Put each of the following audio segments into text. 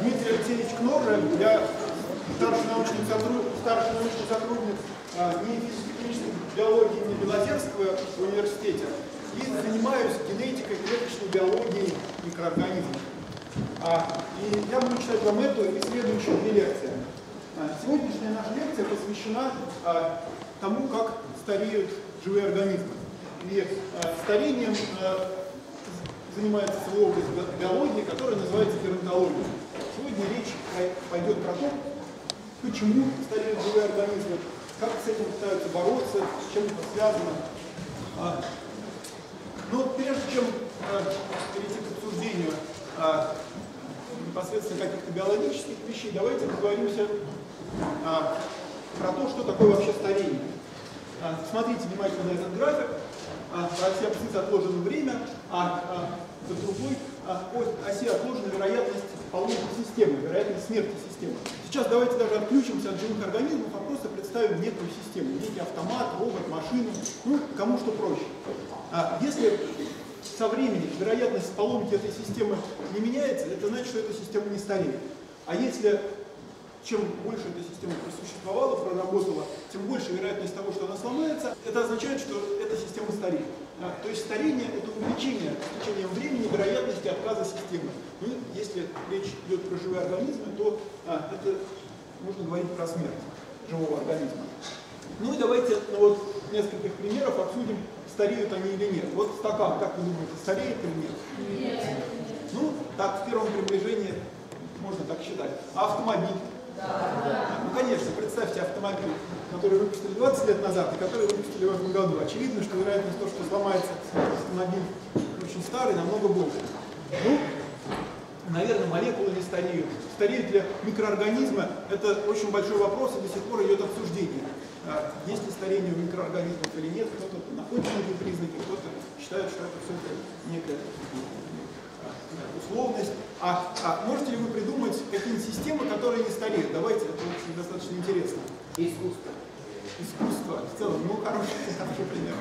Дмитрий Алексеевич Кнорре, я старший научный сотрудник НИИ физико-химической биологии имени Белозерского в университете и занимаюсь генетикой, клеточной биологией микроорганизмов. И я буду читать вам эту и следующую две лекции. Сегодняшняя наша лекция посвящена тому, как стареют живые организмы. И старением занимается целая область биологии, которая называется геронтология. Сегодня речь пойдет про то, почему стареют живые организмы, как с этим пытаются бороться, с чем это связано. Но прежде чем перейти к обсуждению непосредственно каких-то биологических вещей, давайте договоримся про то, что такое вообще старение. Смотрите внимательно на этот график. Про оси абсцисса отложено время, а за другой оси отложена вероятность поломки системы, вероятность смерти системы. Сейчас давайте даже отключимся от живых организмов, а просто представим некую систему, некий автомат, робот, машину, ну, кому что проще. Если со временем вероятность поломки этой системы не меняется, это значит, что эта система не стареет. А если чем больше эта система просуществовала, проработала, тем больше вероятность того, что она сломается, это означает, что эта система стареет. То есть старение – это увеличение с течением времени вероятности отказа системы. И если речь идет про живые организмы, то это можно говорить про смерть живого организма. Ну и давайте вот нескольких примеров обсудим, стареют они или нет. Вот стакан, как вы думаете, стареет или нет? Нет. Ну, так, в первом приближении можно так считать. А автомобиль? Да. Ну, конечно, представьте автомобиль, который выпустили 20 лет назад и который выпустили в этом году. Очевидно, что вероятность того, что сломается автомобиль очень старый, намного больше. Ну, наверное, молекулы не стареют. Стареют ли микроорганизмы? Это очень большой вопрос, и до сих пор идет обсуждение. Есть ли старение у микроорганизмов или нет? Кто-то находит эти признаки, кто-то считает, что это все некое... условность. Можете ли вы придумать какие-нибудь системы, которые не стареют? Давайте, это очень достаточно интересно. Искусство. Искусство в целом, ну, хороший пример.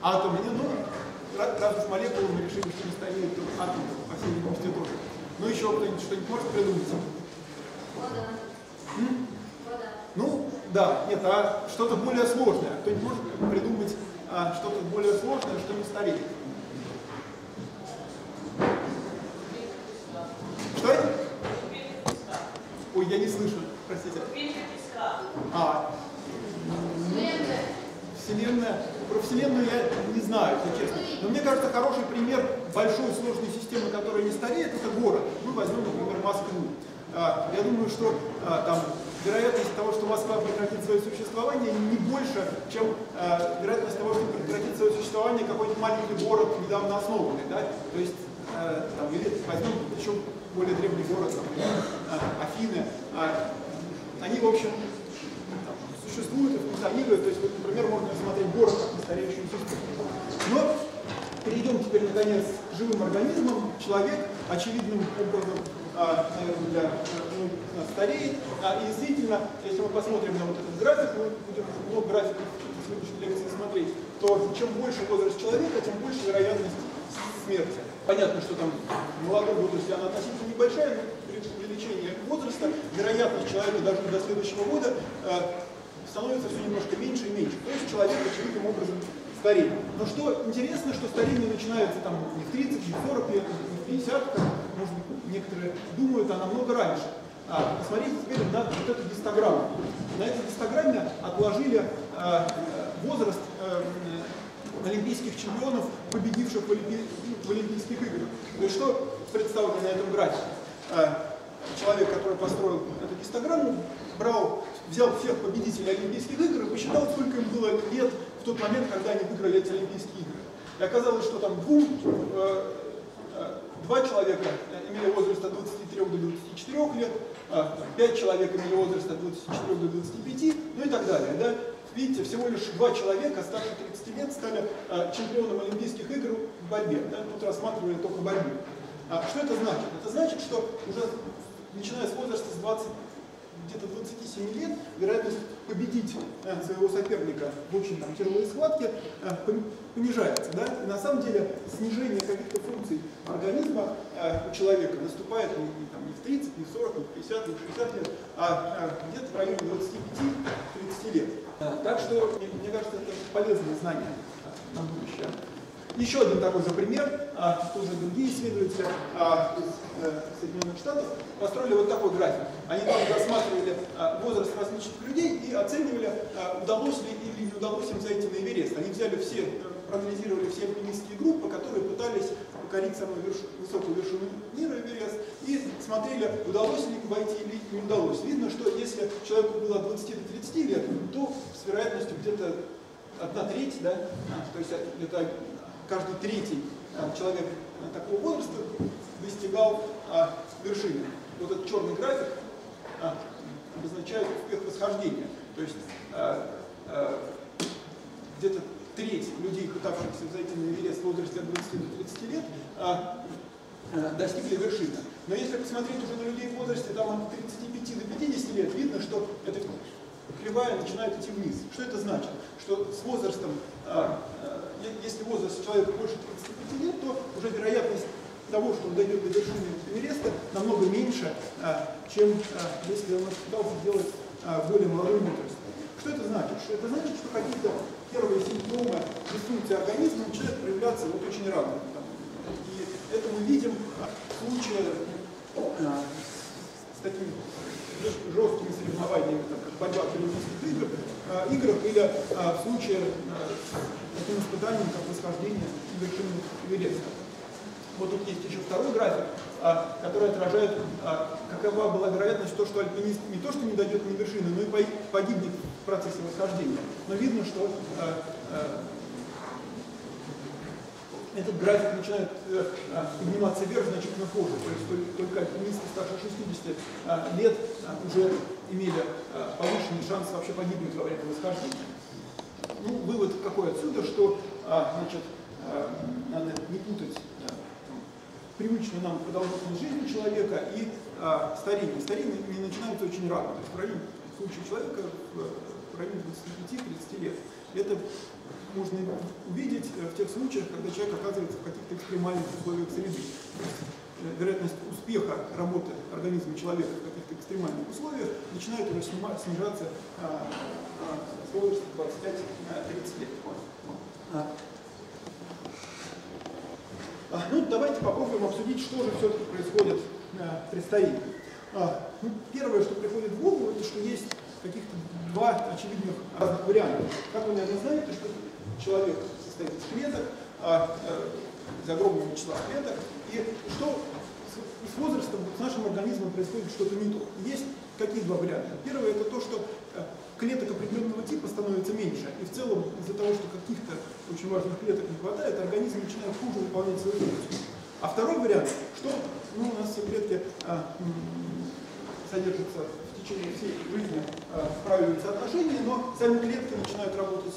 Атомы, ну, раз уж молекулы мы решили, что не стареют, то атомы, по всей видимости, тоже. Ну, еще кто-нибудь что-нибудь может придумать? Вода. Вода. Ну, да, нет, что-то более сложное. Кто-нибудь может придумать что-то более сложное, что не стареет? Что это? Ой, я не слышу, простите. Кубинка песка. Вселенная. Про Вселенную я не знаю, если честно. Но мне кажется, хороший пример большой сложной системы, которая не стареет, это город. Мы возьмем, например, Москву. Я думаю, что там вероятность того, что Москва прекратит свое существование, не больше, чем вероятность того, что прекратит свое существование какой-то маленький город, недавно основанный. Да? То есть, там, или возьмем еще более древний город, там, Афины. Они, в общем, там, существуют и функционируют. То есть, вот, например, можно смотреть город как стареющую систему. Но перейдем теперь, наконец, к живым организмам. Человек очевидным образом, наверное, для стареет. И действительно, если мы посмотрим на вот этот график, мы будем много графиков в следующей лекции смотреть, то чем больше возраст человека, тем больше вероятность смерти. Понятно, что там в молодом возрасте она относительно небольшая, но при увеличении возраста вероятность человека даже до следующего года становится все немножко меньше и меньше. То есть человек очевидным образом стареет. Но что интересно, что старение начинается там не в 30, не в 40, не в 50, как, может быть, некоторые думают, а намного раньше. Посмотрите теперь на вот эту гистограмму. На этой гистограмме отложили возраст олимпийских чемпионов, победивших в Олимпийских играх. То есть что представлено на этом графике? Человек, который построил эту гистограмму, взял всех победителей Олимпийских игр и посчитал, сколько им было лет в тот момент, когда они выиграли эти Олимпийские игры. И оказалось, что там два человека имели возраст от 23 до 24 лет, 5 человек имели возраст от 24 до 25, ну и так далее. Да? Видите, всего лишь 2 человека старше 30 лет стали чемпионом Олимпийских игр в борьбе. Да? Тут рассматривали только борьбу. Что это значит? Это значит, что уже начиная с возраста с 27 лет, вероятность победить своего соперника в очень там, тяжелой схватке понижается. Да? И на самом деле снижение каких-то функций организма у человека наступает не 40, не 50, не 60 лет, а где-то в районе 25-30 лет. Так что, мне кажется, это полезное знание на будущее. Еще один такой же пример, тоже другие исследователи Соединенных Штатов построили вот такой график. Они там рассматривали возраст различных людей и оценивали, удалось ли или не удалось им зайти на Эверест. Они взяли все, проанализировали все альпинистские группы, которые пытались покорить самую высокую вершину мира Эверест, и смотрели, удалось ли им войти или не удалось. Видно, что если человеку было от 20 до 30 лет, то с вероятностью где-то 1/3, да, то есть это каждый третий человек такого возраста достигал вершины. Вот этот черный график обозначает успех восхождения. То есть где-то треть людей, пытавшихся взойти на Эверест в возрасте от 20 до 30 лет, достигли вершины. Но если посмотреть уже на людей в возрасте там, от 35 до 50 лет, видно, что эта кривая начинает идти вниз. Что это значит? Что с возрастом, если возраст человека больше 35 лет, то уже вероятность того, что он дойдет до вершины Эвереста, намного меньше, чем если он пытался делать более молодой возраст. Что это значит? Что это значит, что какие-то первые симптомы дисфункции организма начинают проявляться вот очень рано. И это мы видим в случае с такими жесткими соревнованиями, там, как борьба в Олимпийских играх, или в случае таким испытанием, как восхождение вершины Эвереста. Вот тут есть еще второй график, который отражает, какова была вероятность, то, что альпинист не то что не дойдет на вершину, но и погибнет в процессе восхождения. Но видно, что этот график начинает подниматься вверх значительно позже, то есть только альпинисты старше 60 лет уже имели повышенный шанс вообще погибнуть во время восхождения. Ну, вывод какой отсюда, что значит, надо не путать привычную нам продолжительность жизни человека и старение. Старение начинается очень рано, то есть в районе, в случае человека в районе 25-30 лет. Это можно увидеть в тех случаях, когда человек оказывается в каких-то экстремальных условиях среды. Вероятность успеха работы организма человека в каких-то экстремальных условиях начинает уже снижаться с возраста 25-30 лет. Ну, давайте попробуем обсудить, что же все-таки происходит при старении. Первое, что приходит в голову, это что есть каких-то два очевидных разных варианта. Как вы, наверное, знаете, что человек состоит из клеток, из огромного числа клеток, и что с возрастом с нашим организмом происходит что-то не то. Есть какие два варианта? Первое — это то, что клеток определенного типа становится меньше, и в целом из-за того, что каких-то очень важных клеток не хватает, организм начинает хуже выполнять свою функцию. А второй вариант, что ну, у нас все клетки содержатся в течение всей жизни, правильные соотношения, но сами клетки начинают работать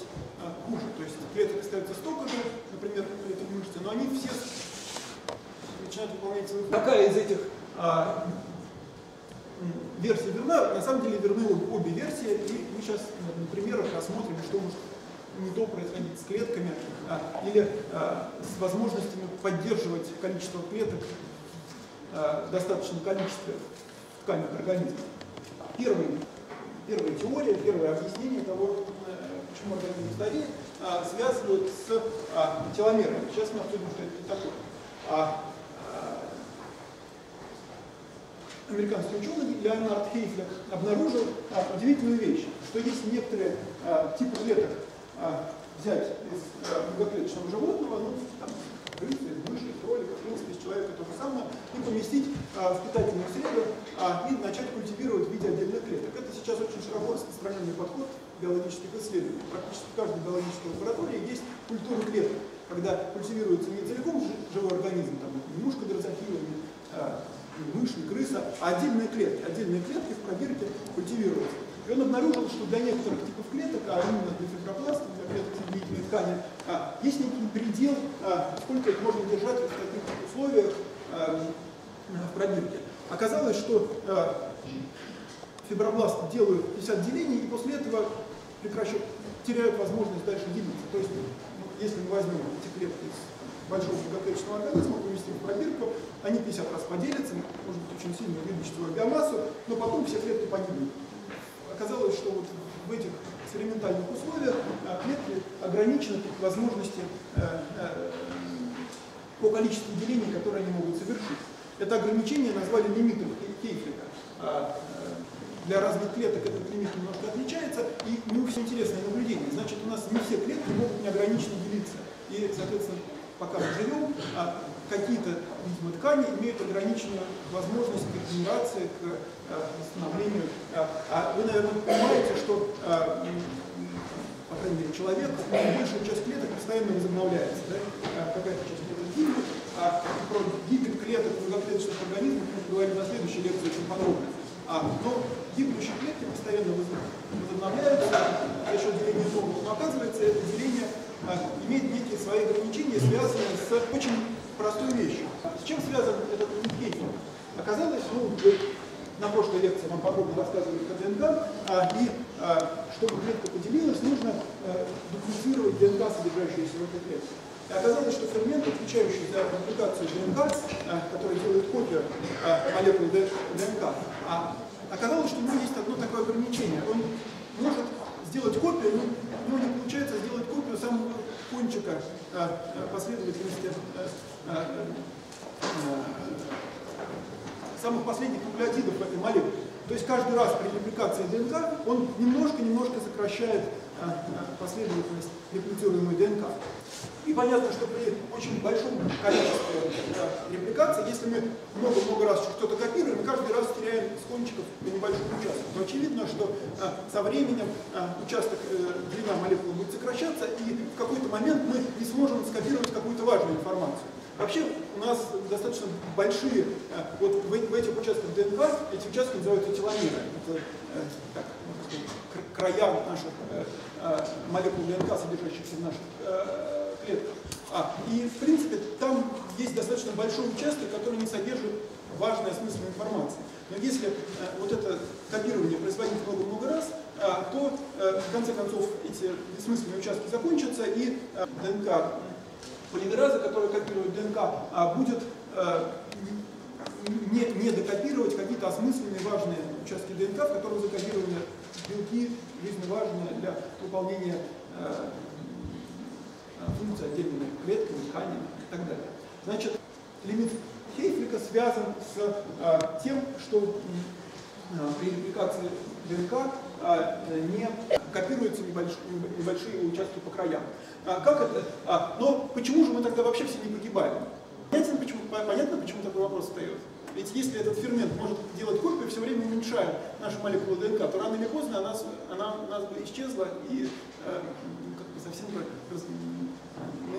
хуже. То есть клеток остается столько же, например, клеток мышцы, но они все начинают выполнять свою функцию. Какая из этих версия верна? На самом деле верны обе версии, и мы сейчас на примерах рассмотрим, что может не то происходить с клетками или с возможностями поддерживать количество клеток в достаточном количестве в тканях организма. Первая теория, первое объяснение того, почему организм стареет, связывают с теломерами. Сейчас мы обсудим, что это такое. Американский ученый Леонард Хейфлик обнаружил удивительную вещь, что есть некоторые типы клеток взять из многоклеточного животного, ну, там, крысы, мыши, кролика, в принципе, из человека то же самое, и поместить в питательную среду и начать культивировать в виде отдельных клеток. Это сейчас очень широко распространенный подход биологических исследований. Практически в каждой биологической лаборатории есть культура клеток, когда культивируется не целиком живой организм, там, немножко дрозофила, мышь, крыса, а отдельные клетки в пробирке культивируются. И он обнаружил, что для некоторых типов клеток, а именно для фибропластов, для клеток соединительной ткани, есть некий предел, сколько их можно держать в таких условиях в пробирке. Оказалось, что фибропласты делают 50 делений и после этого теряют возможность дальше делиться. То есть, если мы возьмем эти клетки из большого многоклеточного организма, повести в пробирку, они 50 раз поделятся, может быть, очень сильно увеличить свою биомассу, но потом все клетки погибнут. Оказалось, что вот в этих экспериментальных условиях клетки ограничены по возможности по количеству делений, которые они могут совершить. Это ограничение назвали лимитом Хейфлика. Для разных клеток этот лимит немножко отличается, и не у всех интересное наблюдение. Значит, у нас не все клетки могут неограниченно делиться. И, соответственно, пока мы живем, какие-то, видимо, ткани имеют ограниченную возможность к регенерации, к восстановлению. А вы, наверное, понимаете, что, по крайней мере, человек, большая часть клеток постоянно возобновляется. Да? Какая-то часть клеток гибнет, а про гибель клеток многоклеточных организмов мы говорим на следующей лекции очень подробно. Но гибнущие клетки постоянно возобновляются за счет деления новых. Но оказывается, это деление имеет некие свои ограничения, связанные с очень простой вещью. С чем связан этот лимит? Оказалось, на прошлой лекции вам подробно рассказывали про ДНК, и чтобы клетка поделилась, нужно дуплицировать ДНК, содержащуюся в этой клетке. И оказалось, что ферменты, отвечающие за дупликацию ДНК, которые делают копию молекул ДНК, оказалось, что у него есть одно такое ограничение. Он может сделать копию, но не получается сделать копию самого кончика последовательности, самых последних нуклеотидов этой молекулы. То есть каждый раз при репликации ДНК он немножко сокращает последовательность реплицируемой ДНК. И понятно, что при очень большом количестве репликаций, если мы много-много раз что-то копируем, мы каждый раз теряем с кончиков по небольшому участку. Но очевидно, что со временем участок, длина молекулы будет сокращаться, и в какой-то момент мы не сможем скопировать какую-то важную информацию. Вообще у нас достаточно большие, вот в этих участках ДНК, эти участки называются теломеры. Это, так, можно сказать, края наших молекул ДНК, содержащихся в наших клетках. И в принципе там есть достаточно большой участок, который не содержит важной осмысленной информации. Но если вот это копирование производить много-много раз, то в конце концов эти бессмысленные участки закончатся, и ДНК полимераза, которая копирует ДНК, будет не докопировать какие-то осмысленные важные участки ДНК, в которых закодированы белки, жизненно важные для выполнения функций отдельными клетками, тканями и так далее. Значит, лимит Хейфлика связан с тем, что при репликации ДНК не копируются небольшие участки по краям. Как это? Но почему же мы тогда вообще все не погибаем? Понятно, почему такой вопрос встает? Ведь если этот фермент может делать копию, все время уменьшая нашу молекулу ДНК, то рано или поздно она бы исчезла, и как бы совсем мы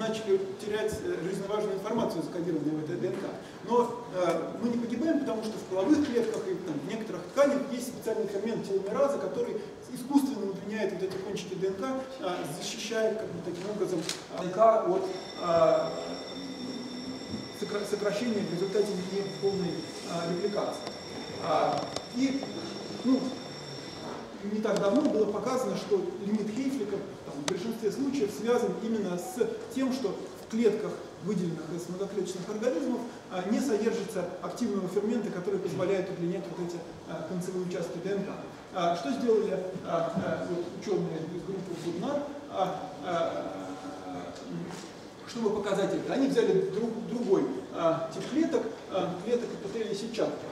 начали терять жизненно важную информацию, закодированную в этой ДНК. Но мы не погибаем, потому что в половых клетках и там, в некоторых тканях есть специальный фермент теломераза, который искусственно удлиняет вот эти кончики ДНК, защищает как бы, таким образом ДНК от сокращения в результате неполной репликации. И не так давно было показано, что лимит Хейфлика в большинстве случаев связан именно с тем, что в клетках, выделенных из многоклеточных организмов, не содержится активного фермента, который позволяет удлинять вот эти концевые участки ДНК. Что сделали ученые из группы Зубнар, чтобы показать это? Они взяли другой тип клеток, клеток эпителия сетчатки,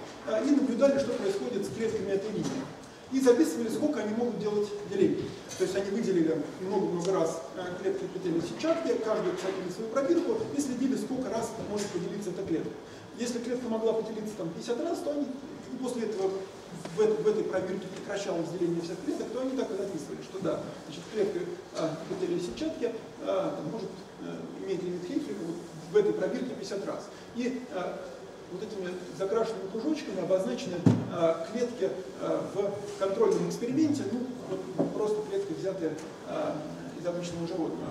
и наблюдали, что происходит с клетками этой линии. И записывали, сколько они могут делать делений. То есть они выделили много-много раз клетки эпителия сетчатки, каждую всякую свою пробирку, и следили, сколько раз может поделиться эта клетка. Если клетка могла поделиться там 50 раз, то они после этого в этой пробирке прекращалось деление всех клеток, то они так и записывали, что да, значит, клетка эпителия сетчатки может иметь лимит Хейфлика в этой пробирке 50 раз. И вот этими закрашенными кружочками обозначены клетки в контрольном эксперименте, просто клетки, взятые из обычного животного.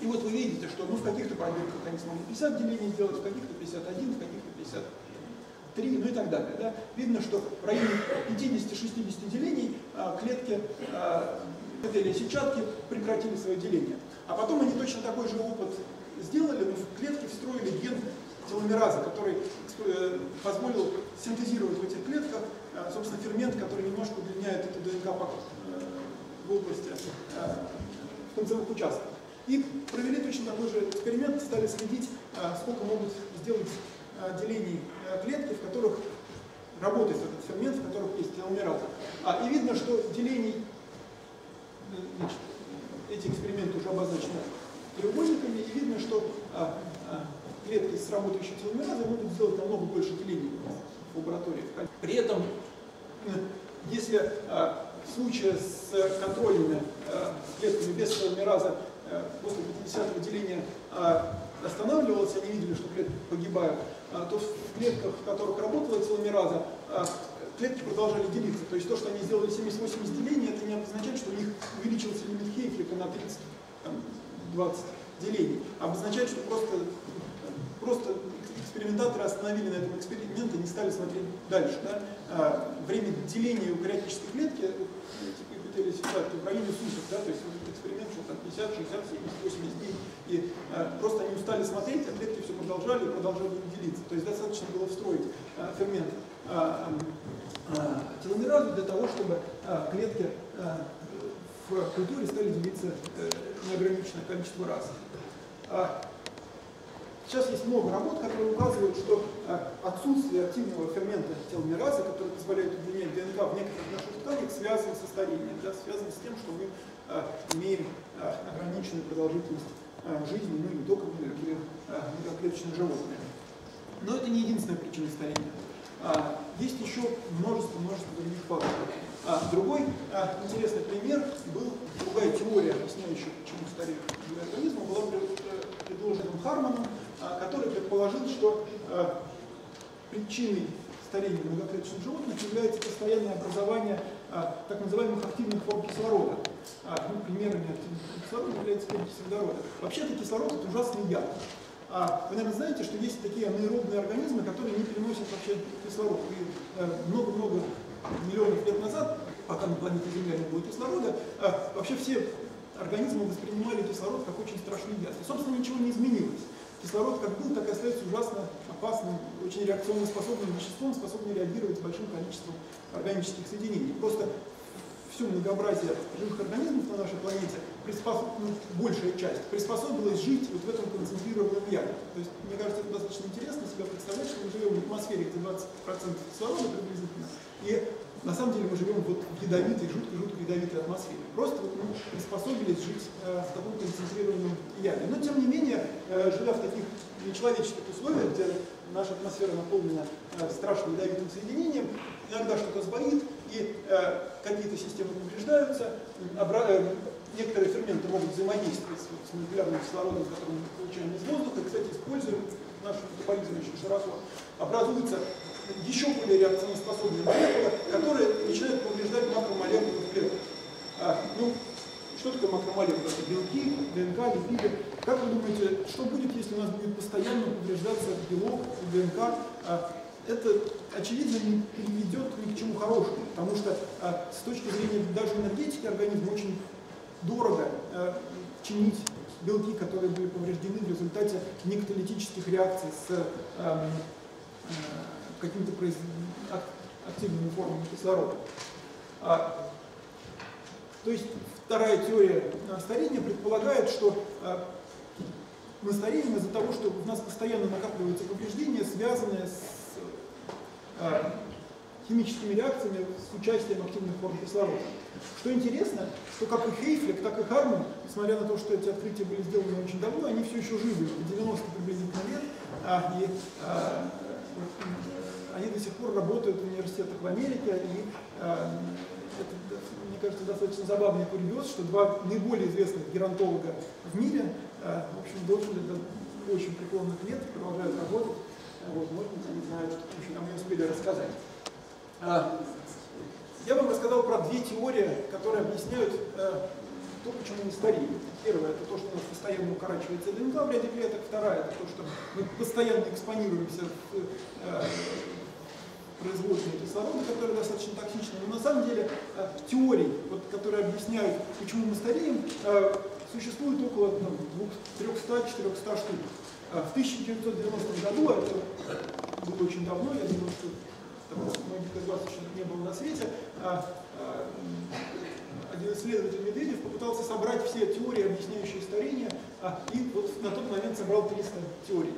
И вот вы видите, что в каких-то пробирках они смогли 50 делений сделать, в каких-то 51, в каких-то 53, и так далее. Да? Видно, что в районе 50-60 делений клетки эпителия сетчатки прекратили свое деление. А потом они точно такой же опыт сделали, но в клетки встроили ген теломераза, который позволил синтезировать в этих клетках, собственно, фермент, который немножко удлиняет эту ДНК в области концевых участков. И провели точно такой же эксперимент, стали следить, сколько могут сделать делений клетки, в которых работает этот фермент, в которых есть теломераза. И видно, что делений, значит, эти эксперименты уже обозначены треугольниками, и видно, что клетки с работающей теломеразой могут сделать намного больше делений в лаборатории. При этом, если в случае с контрольными клетками без теломераза после 50-го деления останавливалось, они видели, что клетки погибают, то в клетках, в которых работала теломераза, клетки продолжали делиться. То есть то, что они сделали 70-80 делений, это не обозначает, что у них увеличился лимит Хейфлика на 30-20 делений. Обозначает, что просто экспериментаторы остановили на этом эксперименте и не стали смотреть дальше. Да? Время деления у кариотической клетки в районе суток, да? То есть эксперимент шел там 50, 60, 70, 80 дней, и просто они устали смотреть, а клетки все продолжали и продолжали делиться. То есть достаточно было встроить фермент теломеразу для того, чтобы клетки в культуре стали делиться неограниченное количество раз. Сейчас есть много работ, которые указывают, что отсутствие активного фермента теломеразы, который позволяет удлинять ДНК в некоторых наших тканях, связано со старением, да, связано с тем, что мы имеем ограниченную продолжительность жизни, ну или многоклеточных животных. Но это не единственная причина старения. Есть еще множество других факторов. Другой интересный пример был, другая теория, объясняющая, почему стареют живые организмы, была предложенным Харманом, который предположил, что причиной старения многоклеточных животных является постоянное образование так называемых активных форм кислорода. Примерами активных кислорода является кислород. Вообще-то кислород – это ужасный яд. Вы, наверное, знаете, что есть такие анаэробные организмы, которые не переносят вообще кислород. И много-много миллионов лет назад, пока на планете Земля не было кислорода, вообще все организмы воспринимали кислород как очень страшный яд. И, собственно, ничего не изменилось. Кислород как был, так и остается ужасно опасным, очень реакционно-способным веществом, способным реагировать с большим количеством органических соединений. Просто все многообразие живых организмов на нашей планете, большая часть, приспособилась жить вот в этом концентрированном яде. То есть, мне кажется, это достаточно интересно себе представлять, что мы живем в атмосфере, где 20% кислорода приблизительно, и на самом деле мы живем вот в ядовитой, жутко-жутко ядовитой атмосфере. Просто вот мы приспособились жить в таком концентрированном яде. Но, тем не менее, живя в таких нечеловеческих условиях, где наша атмосфера наполнена страшным ядовитым соединением, иногда что-то сбоит, и какие-то системы повреждаются, некоторые ферменты могут взаимодействовать с молекулярным кислородом, который мы получаем из воздуха, и, кстати, используем нашу метаболизм очень широко, образуются еще более реакционоспособные молекулы, которые начинают повреждать макромолекулы в клетках. Что такое макромолекулы? Это белки, ДНК, липиды. Как вы думаете, что будет, если у нас будет постоянно повреждаться белок и ДНК? Это, очевидно, не приведет ни к чему хорошему, потому что с точки зрения даже энергетики организма очень дорого чинить белки, которые были повреждены в результате некаталитических реакций с какими-то активными формами кислорода. То есть вторая теория старения предполагает, что мы стареем из-за того, что у нас постоянно накапливаются повреждения, связанные с химическими реакциями с участием активных форм кислорода. Что интересно, что как и Хейфлик, так и Харман, несмотря на то, что эти открытия были сделаны очень давно, они все еще живы, 90 приблизительно лет, и они до сих пор работают в университетах в Америке, и это, мне кажется, достаточно забавный курьез, что два наиболее известных геронтолога в мире, в общем, дожили до очень преклонных лет, продолжают работать. Вот, может быть, они знают, что нам не успели рассказать. Я вам рассказал про две теории, которые объясняют то, почему мы стареем. Первая – это то, что у нас постоянно укорачивается ДНК в ряде клеток. Вторая – это то, что мы постоянно экспонируемся в производстве кислорода, который достаточно токсичный. Но на самом деле теорий, которые объясняют, почему мы стареем, существует около 300-400 штук. В 1990 году, это было очень давно, я думаю, что многих из вас еще не было на свете, один исследователь Медведев попытался собрать все теории, объясняющие старение, и вот на тот момент собрал 300 теорий.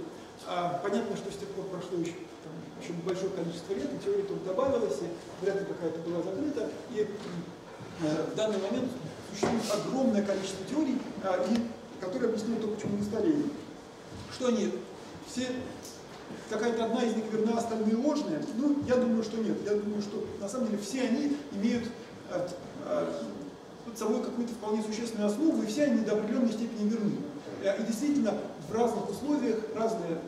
Понятно, что с тех пор прошло еще большое количество лет, и теорий тут добавилось, и вряд ли какая-то была закрыта. И в данный момент существует огромное количество теорий, которые объясняют то, почему старение. Что они? Все, какая-то одна из них верна, остальные ложные? Ну, я думаю, что нет. Я думаю, что на самом деле все они имеют под собой какую-то вполне существенную основу, и все они до определенной степени верны. И действительно, в разных условиях разные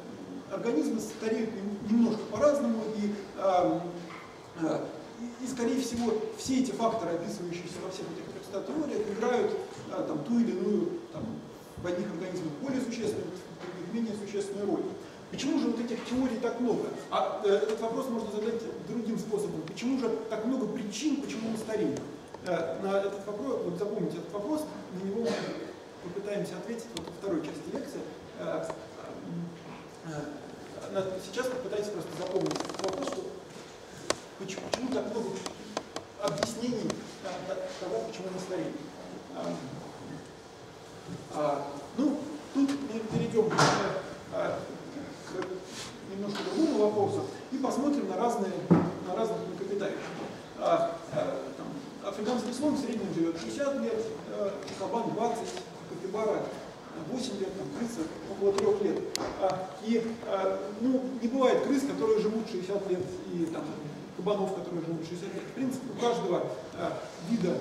организмы стареют немножко по-разному, и, скорее всего, все эти факторы, описывающиеся во всех этих 300 теориях, играют ту или иную, в одних организмах более существенную, в других менее существенную роль. Почему же вот этих теорий так много? Этот вопрос можно задать другим способом. Почему же так много причин, почему мы стареем? На этот вопрос, вот запомните этот вопрос, на него мы попытаемся ответить вот во второй части лекции. Сейчас попытаемся просто запомнить этот вопрос, что почему так много объяснений того, почему мы стареем. Ну, тут мы перейдем к немножко другому вопросу и посмотрим на разных млекопитающих. Африканский слон в среднем живет 60 лет, кабан 20, капибара 8 лет, крыса около 3 лет. Не бывает крыс, которые живут 60 лет, и кабанов, которые живут 60 лет. В принципе, у каждого вида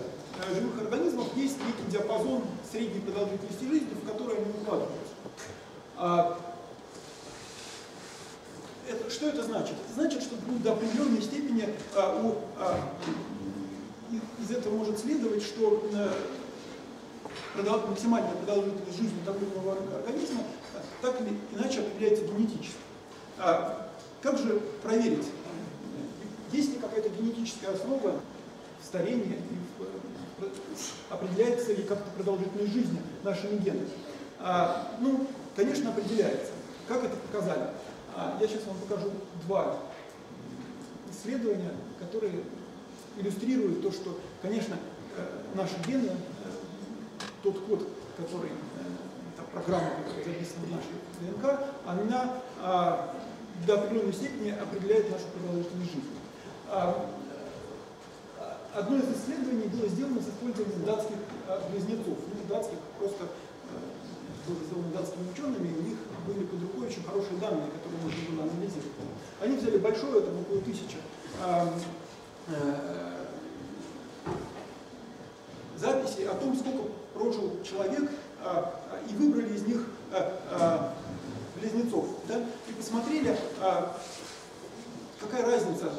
живых организмов есть некий диапазон средней продолжительности жизни, в который они укладываются. Что это значит? Это значит, что до определенной степени из этого может следовать, что максимальная продолжительность жизни того или иного организма так или иначе определяется генетически. Как же проверить, есть ли какая-то генетическая основа в старении, определяется ли как-то продолжительность жизни нашими генами? Ну, конечно, определяется. Как это показали? Я сейчас вам покажу два исследования, которые иллюстрируют то, что, конечно, наши гены, тот код, который, программа, которая записана в нашей ДНК, она до определенной степени определяет нашу продолжительность жизни. Одно из исследований было сделано с использованием датских близнецов. Ну, датских просто было сделано датскими учеными, и у них были под рукой очень хорошие данные, которые можно было анализировать. Они взяли большое, около 1000 записей о том, сколько прожил человек, и выбрали из них близнецов. Да? И посмотрели, какая разница.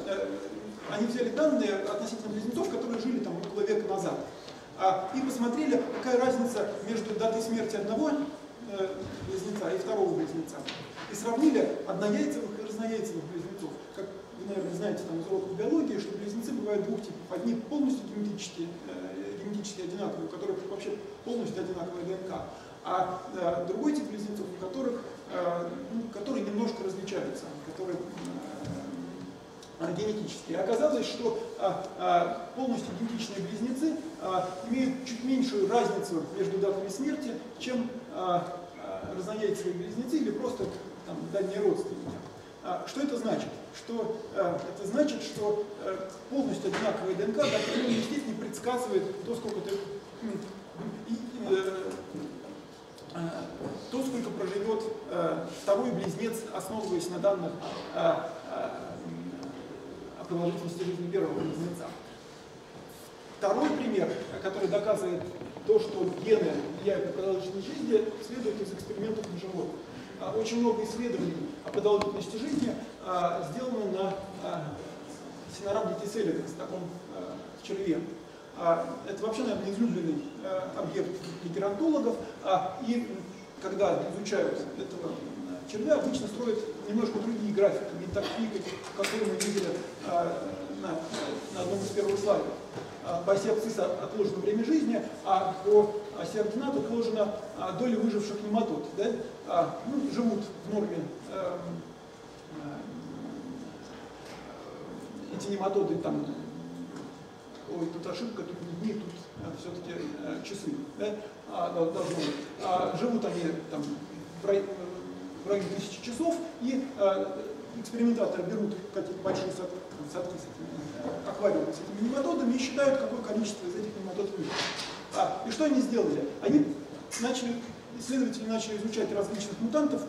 Они взяли данные относительно близнецов, которые жили около века назад, и посмотрели, какая разница между датой смерти одного близнеца и второго близнеца. И сравнили однояйцевых и разнояйцевых близнецов. Как вы, наверное, знаете из уроков биологии, что близнецы бывают двух типов. Одни полностью генетически одинаковые, у которых вообще полностью одинаковая ДНК, а другой тип близнецов, у которых, которые немножко различаются, которые генетически. Оказалось, что полностью идентичные близнецы имеют чуть меньшую разницу между датами смерти, чем разнояйцевые близнецы или просто дальние родственники. Что это значит? Это значит, что полностью одинаковая ДНК до определенной степени предсказывает то, сколько проживет второй близнец, основываясь на данных продолжительности жизни первого близнеца. Второй пример, который доказывает то, что гены влияют на продолжительность жизни, следует из экспериментов на животных. Очень много исследований о продолжительности жизни сделано на синарабдитиселидекс, таком черве. Это вообще, наверное, излюбленный объект геронтологов. И когда изучают этого червя, обычно строят немножко другие графики, не такие, которые мы видели на одном из первых слайдов. по оси абсцисса отложено время жизни, а по оси ордината отложена доля выживших нематод. Да? Ну, живут в норме эти нематоды, там, ой, тут ошибка, тут не дни, тут все-таки часы, да? Должно быть. Живут они там в районе 1000 часов, и экспериментаторы берут какие-то большие аквариумы с этими нематодами и считают, какое количество из этих нематодов выжило. И что они сделали? Они начали, исследователи начали изучать различных мутантных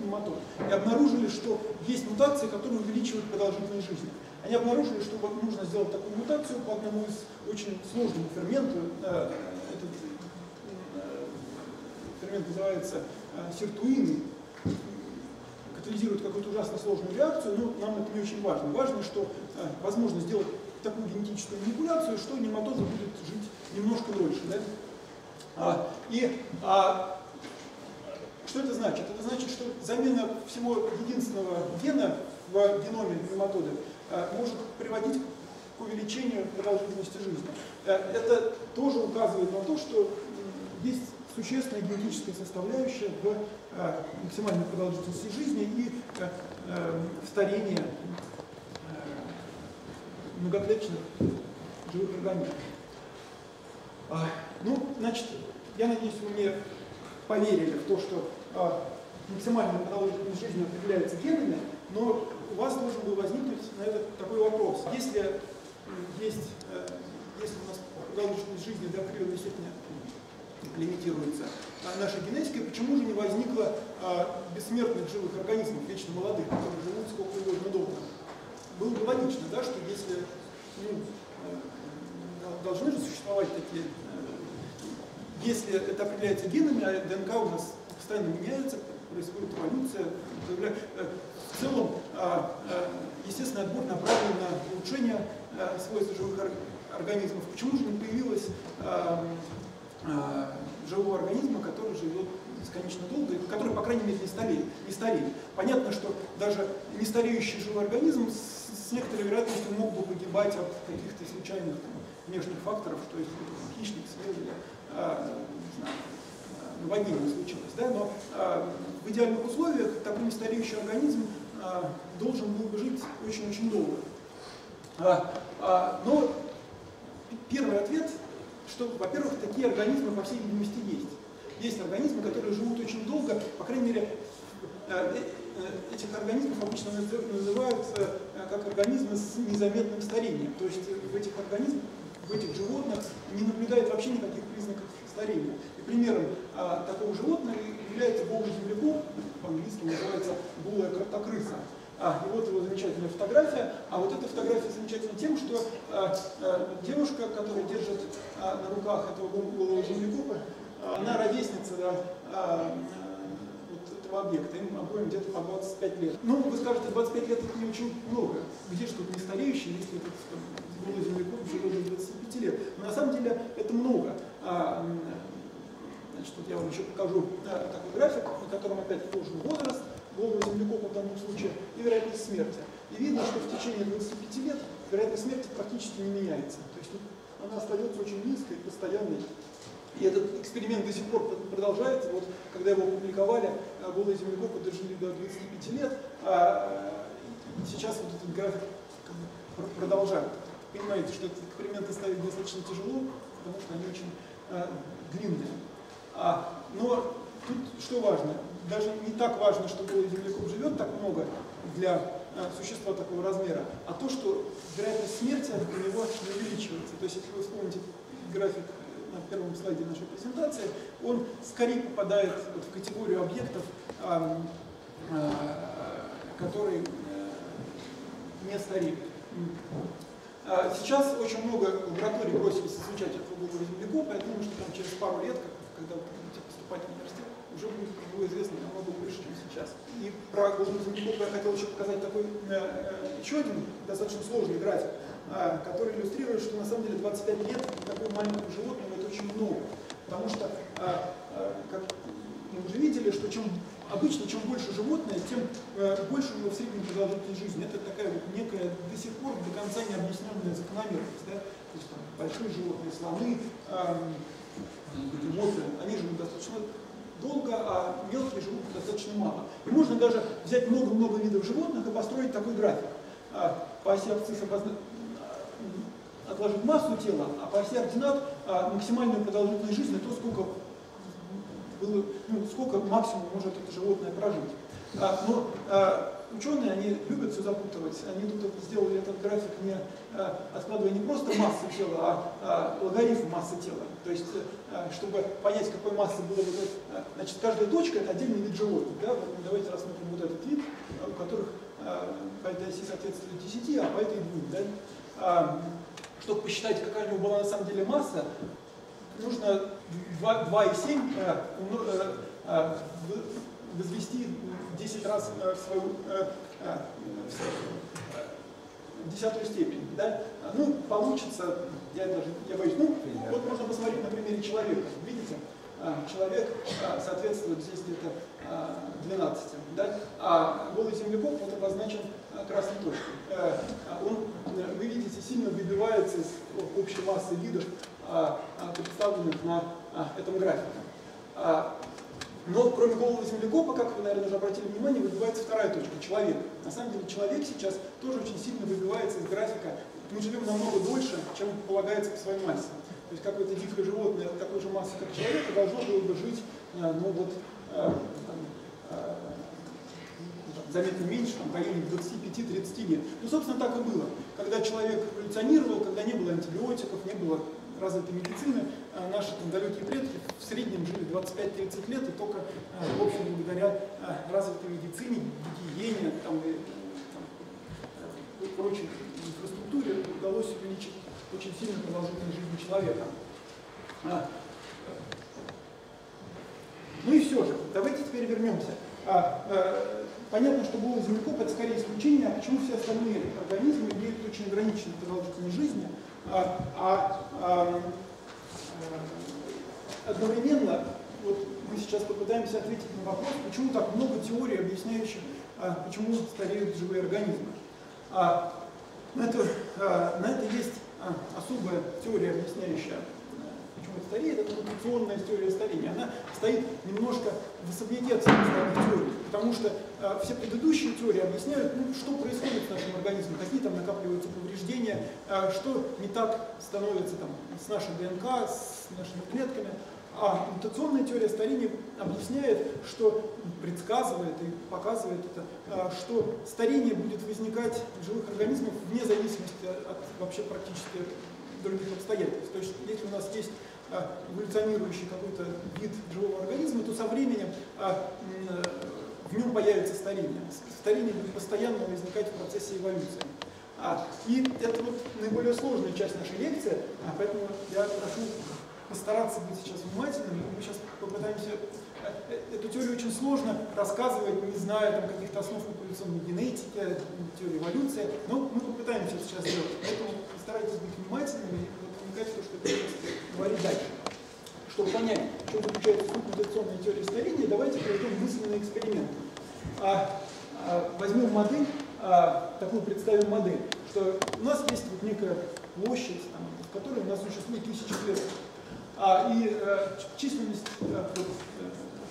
нематод и обнаружили, что есть мутации, которые увеличивают продолжительность жизни. Они обнаружили, что нужно сделать такую мутацию по одному из очень сложного фермента. Этот фермент называется сиртуин, катализирует какую-то ужасно сложную реакцию, но нам это не очень важно. Важно, что возможно сделать такую генетическую манипуляцию, что нематоза будет жить немножко дольше. Да? Что это значит? Это значит, что замена всего единственного гена в геноме нематода может приводить к увеличению продолжительности жизни. Это тоже указывает на то, что есть существенная генетическая составляющая в максимальной продолжительности жизни и в старении многоклеточных живых организмов. Ну, значит, я надеюсь, вы мне поверили в то, что максимальная продолжительность жизни определяется генами, но у вас должен был возникнуть на этот такой вопрос. Если у нас продолжительность жизни до определенной степени лимитируется наша генетика, почему же не возникло бессмертных живых организмов, вечно молодых, которые живут сколько угодно долго? Было бы логично, да, что если должны же существовать такие. Если это определяется генами, а ДНК у нас постоянно меняется, происходит эволюция. В целом, естественный отбор направлен на улучшение свойств живых организмов. Почему же не появилось живого организма, который живет бесконечно долго, который, по крайней мере, не стареет? Понятно, что даже не стареющий живой организм с некоторой вероятностью мог бы погибать от каких-то случайных внешних факторов, что если хищник съел или наводнение случилось, да? Но в идеальных условиях такой нестареющий организм должен был бы жить очень-очень долго. Но первый ответ, что, во-первых, такие организмы по всей видимости есть. Есть организмы, которые живут очень долго, по крайней мере, этих организмов обычно называют как организмы с незаметным старением. То есть в этих животных не наблюдает вообще никаких признаков старения. И примером такого животного является божий землекоп, по-английски называется голая картокрыса. И вот его замечательная фотография. А вот эта фотография замечательна тем, что девушка, которая держит на руках этого голого землекопа, она ровесница вот этого объекта. Им обоим где-то по 25 лет. Ну, вы скажете, 25 лет это не очень много. Где же тут не стареющий, если тут голый землекоп живет до 25 лет? Но на самом деле это много. Значит, вот я вам еще покажу такой график, на котором опять положен возраст голого землекопа в данном случае и вероятность смерти. И видно, что в течение 25 лет вероятность смерти практически не меняется. То есть она остается очень низкой, постоянной. И этот эксперимент до сих пор продолжается. Вот когда его опубликовали, голые землекопы дожили до 25 лет, а сейчас вот этот график продолжают. Понимаете, что этот эксперимент оставить достаточно тяжело, потому что они очень длинные. Но тут что важно? Даже не так важно, что голый землекоп живет так много для существа такого размера, а то, что вероятность смерти у него не увеличивается. То есть, если вы вспомните график на первом слайде нашей презентации, он скорее попадает вот в категорию объектов, которые не стареют. Сейчас очень много лабораторий бросились изучать этого голого землекопа. Я думаю, что там через пару лет, когда вы будете поступать в университет, уже будет известно намного больше, чем сейчас. И про голого землекопа я хотел еще показать такой еще один достаточно сложный график, который иллюстрирует, что на самом деле 25 лет такому маленькому животному это очень много. Потому что, как мы уже видели, что чем Обычно, чем больше животное, тем больше у него в среднем продолжительность жизни. Это такая вот некая до сих пор до конца необъясненная закономерность. Да? То есть там большие животные, слоны, бегемоты, они живут достаточно долго, а мелкие живут достаточно мало. И можно даже взять много-много видов животных и построить такой график. По оси абсцисса отложить массу тела, а по оси ординат максимальную продолжительность жизни, то сколько было, ну, сколько максимум может это животное прожить. Но ученые, они любят все запутывать, они тут сделали этот график, не откладывая не просто массу тела, а логарифм массы тела. То есть, чтобы понять, какой массы было, значит, каждая точка – это отдельный вид животных. Да? Вот, давайте рассмотрим вот этот вид, у которых по этой оси соответствует 10, а по этой 2. Да? Чтобы посчитать, какая у него была на самом деле масса, нужно 2,7 возвести 10 раз в свою десятую степень. Да? Ну, получится, я боюсь, ну, вот можно посмотреть на примере человека. Видите, человек соответствует здесь где-то 12. Да? А голый землекоп вот обозначен красной точкой. Он, вы видите, сильно выбивается из общей массы видов, представленных на этом графике. Но кроме голого землекопа, как вы, наверное, уже обратили внимание, выбивается вторая точка – человек. На самом деле человек сейчас тоже очень сильно выбивается из графика. Мы живем намного дольше, чем полагается по своей массе. То есть какое-то дикое животное такой же массы, как человек, должно было бы жить, ну вот, заметно меньше, там, в районе 25-30 лет. Ну, собственно, так и было. Когда человек эволюционировал, когда не было антибиотиков, не было развитой медицины, наши там далекие предки в среднем жили 25-30 лет, и только, в общем, благодаря развитой медицине, гигиене, там, и прочей инфраструктуре удалось увеличить очень сильно продолжительность жизни человека. Ну и все же, давайте теперь вернемся. Понятно, что голый землекоп – это скорее исключение, а почему все остальные организмы имеют очень ограниченную продолжительность жизни, одновременно вот мы сейчас попытаемся ответить на вопрос, почему так много теорий, объясняющих, почему стареют живые организмы. На это есть особая теория, объясняющая, почему это стареет, это эволюционная теория старения. Она стоит немножко в особняке от всех остальных теорий, потому что все предыдущие теории объясняют, ну, что происходит с нашим организмом, какие там накапливаются повреждения, что не так становится там, с нашей ДНК, с нашими клетками. А мутационная теория старения объясняет, что предсказывает и показывает это, что старение будет возникать в живых организмах вне зависимости от вообще практически других обстоятельств. То есть, если у нас есть эволюционирующий какой-то вид живого организма, то со временем в нем появится старение. Старение будет постоянно возникать в процессе эволюции. И это вот наиболее сложная часть нашей лекции, поэтому я прошу постараться быть сейчас внимательным. Мы сейчас попытаемся... Эту теорию очень сложно рассказывать, не зная каких-то основ популяционной генетики, теории эволюции, но мы попытаемся сейчас делать. Поэтому старайтесь быть внимательными и вникать в то, что я говорю дальше. Чтобы понять, что заключается в мутационной теории старения, давайте проведем мысленный эксперимент. Возьмем модель, такую представим модель, что у нас есть вот некая площадь, там, в которой у нас существует тысячи клеток. И численность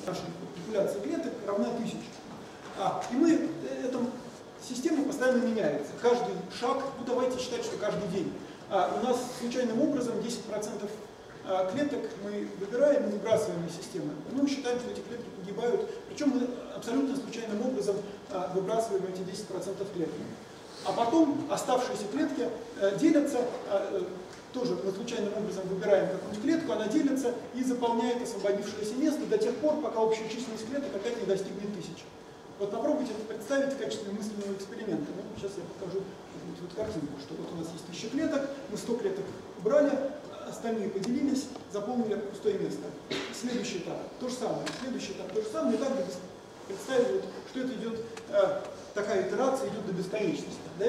нашей популяции клеток равна 1000. И мы, эта система постоянно меняется. Каждый шаг, ну давайте считать, что каждый день. У нас случайным образом 10% клеток мы выбираем и выбрасываем из системы. Мы считаем, что эти клетки погибают. Причем мы абсолютно случайным образом выбрасываем эти 10% клеток. А потом оставшиеся клетки делятся, тоже мы случайным образом выбираем какую-нибудь клетку, она делится и заполняет освободившееся место до тех пор, пока общая численность клеток опять не достигнет 1000. Вот попробуйте это представить в качестве мысленного эксперимента. Ну, сейчас я покажу вот картинку, что вот у нас есть 1000 клеток, мы 100 клеток убрали, остальные поделились, заполнили пустое место. Следующий этап то же самое, следующий этап то же самое, и так представили, вот, что это идет, такая итерация идет до бесконечности. Да?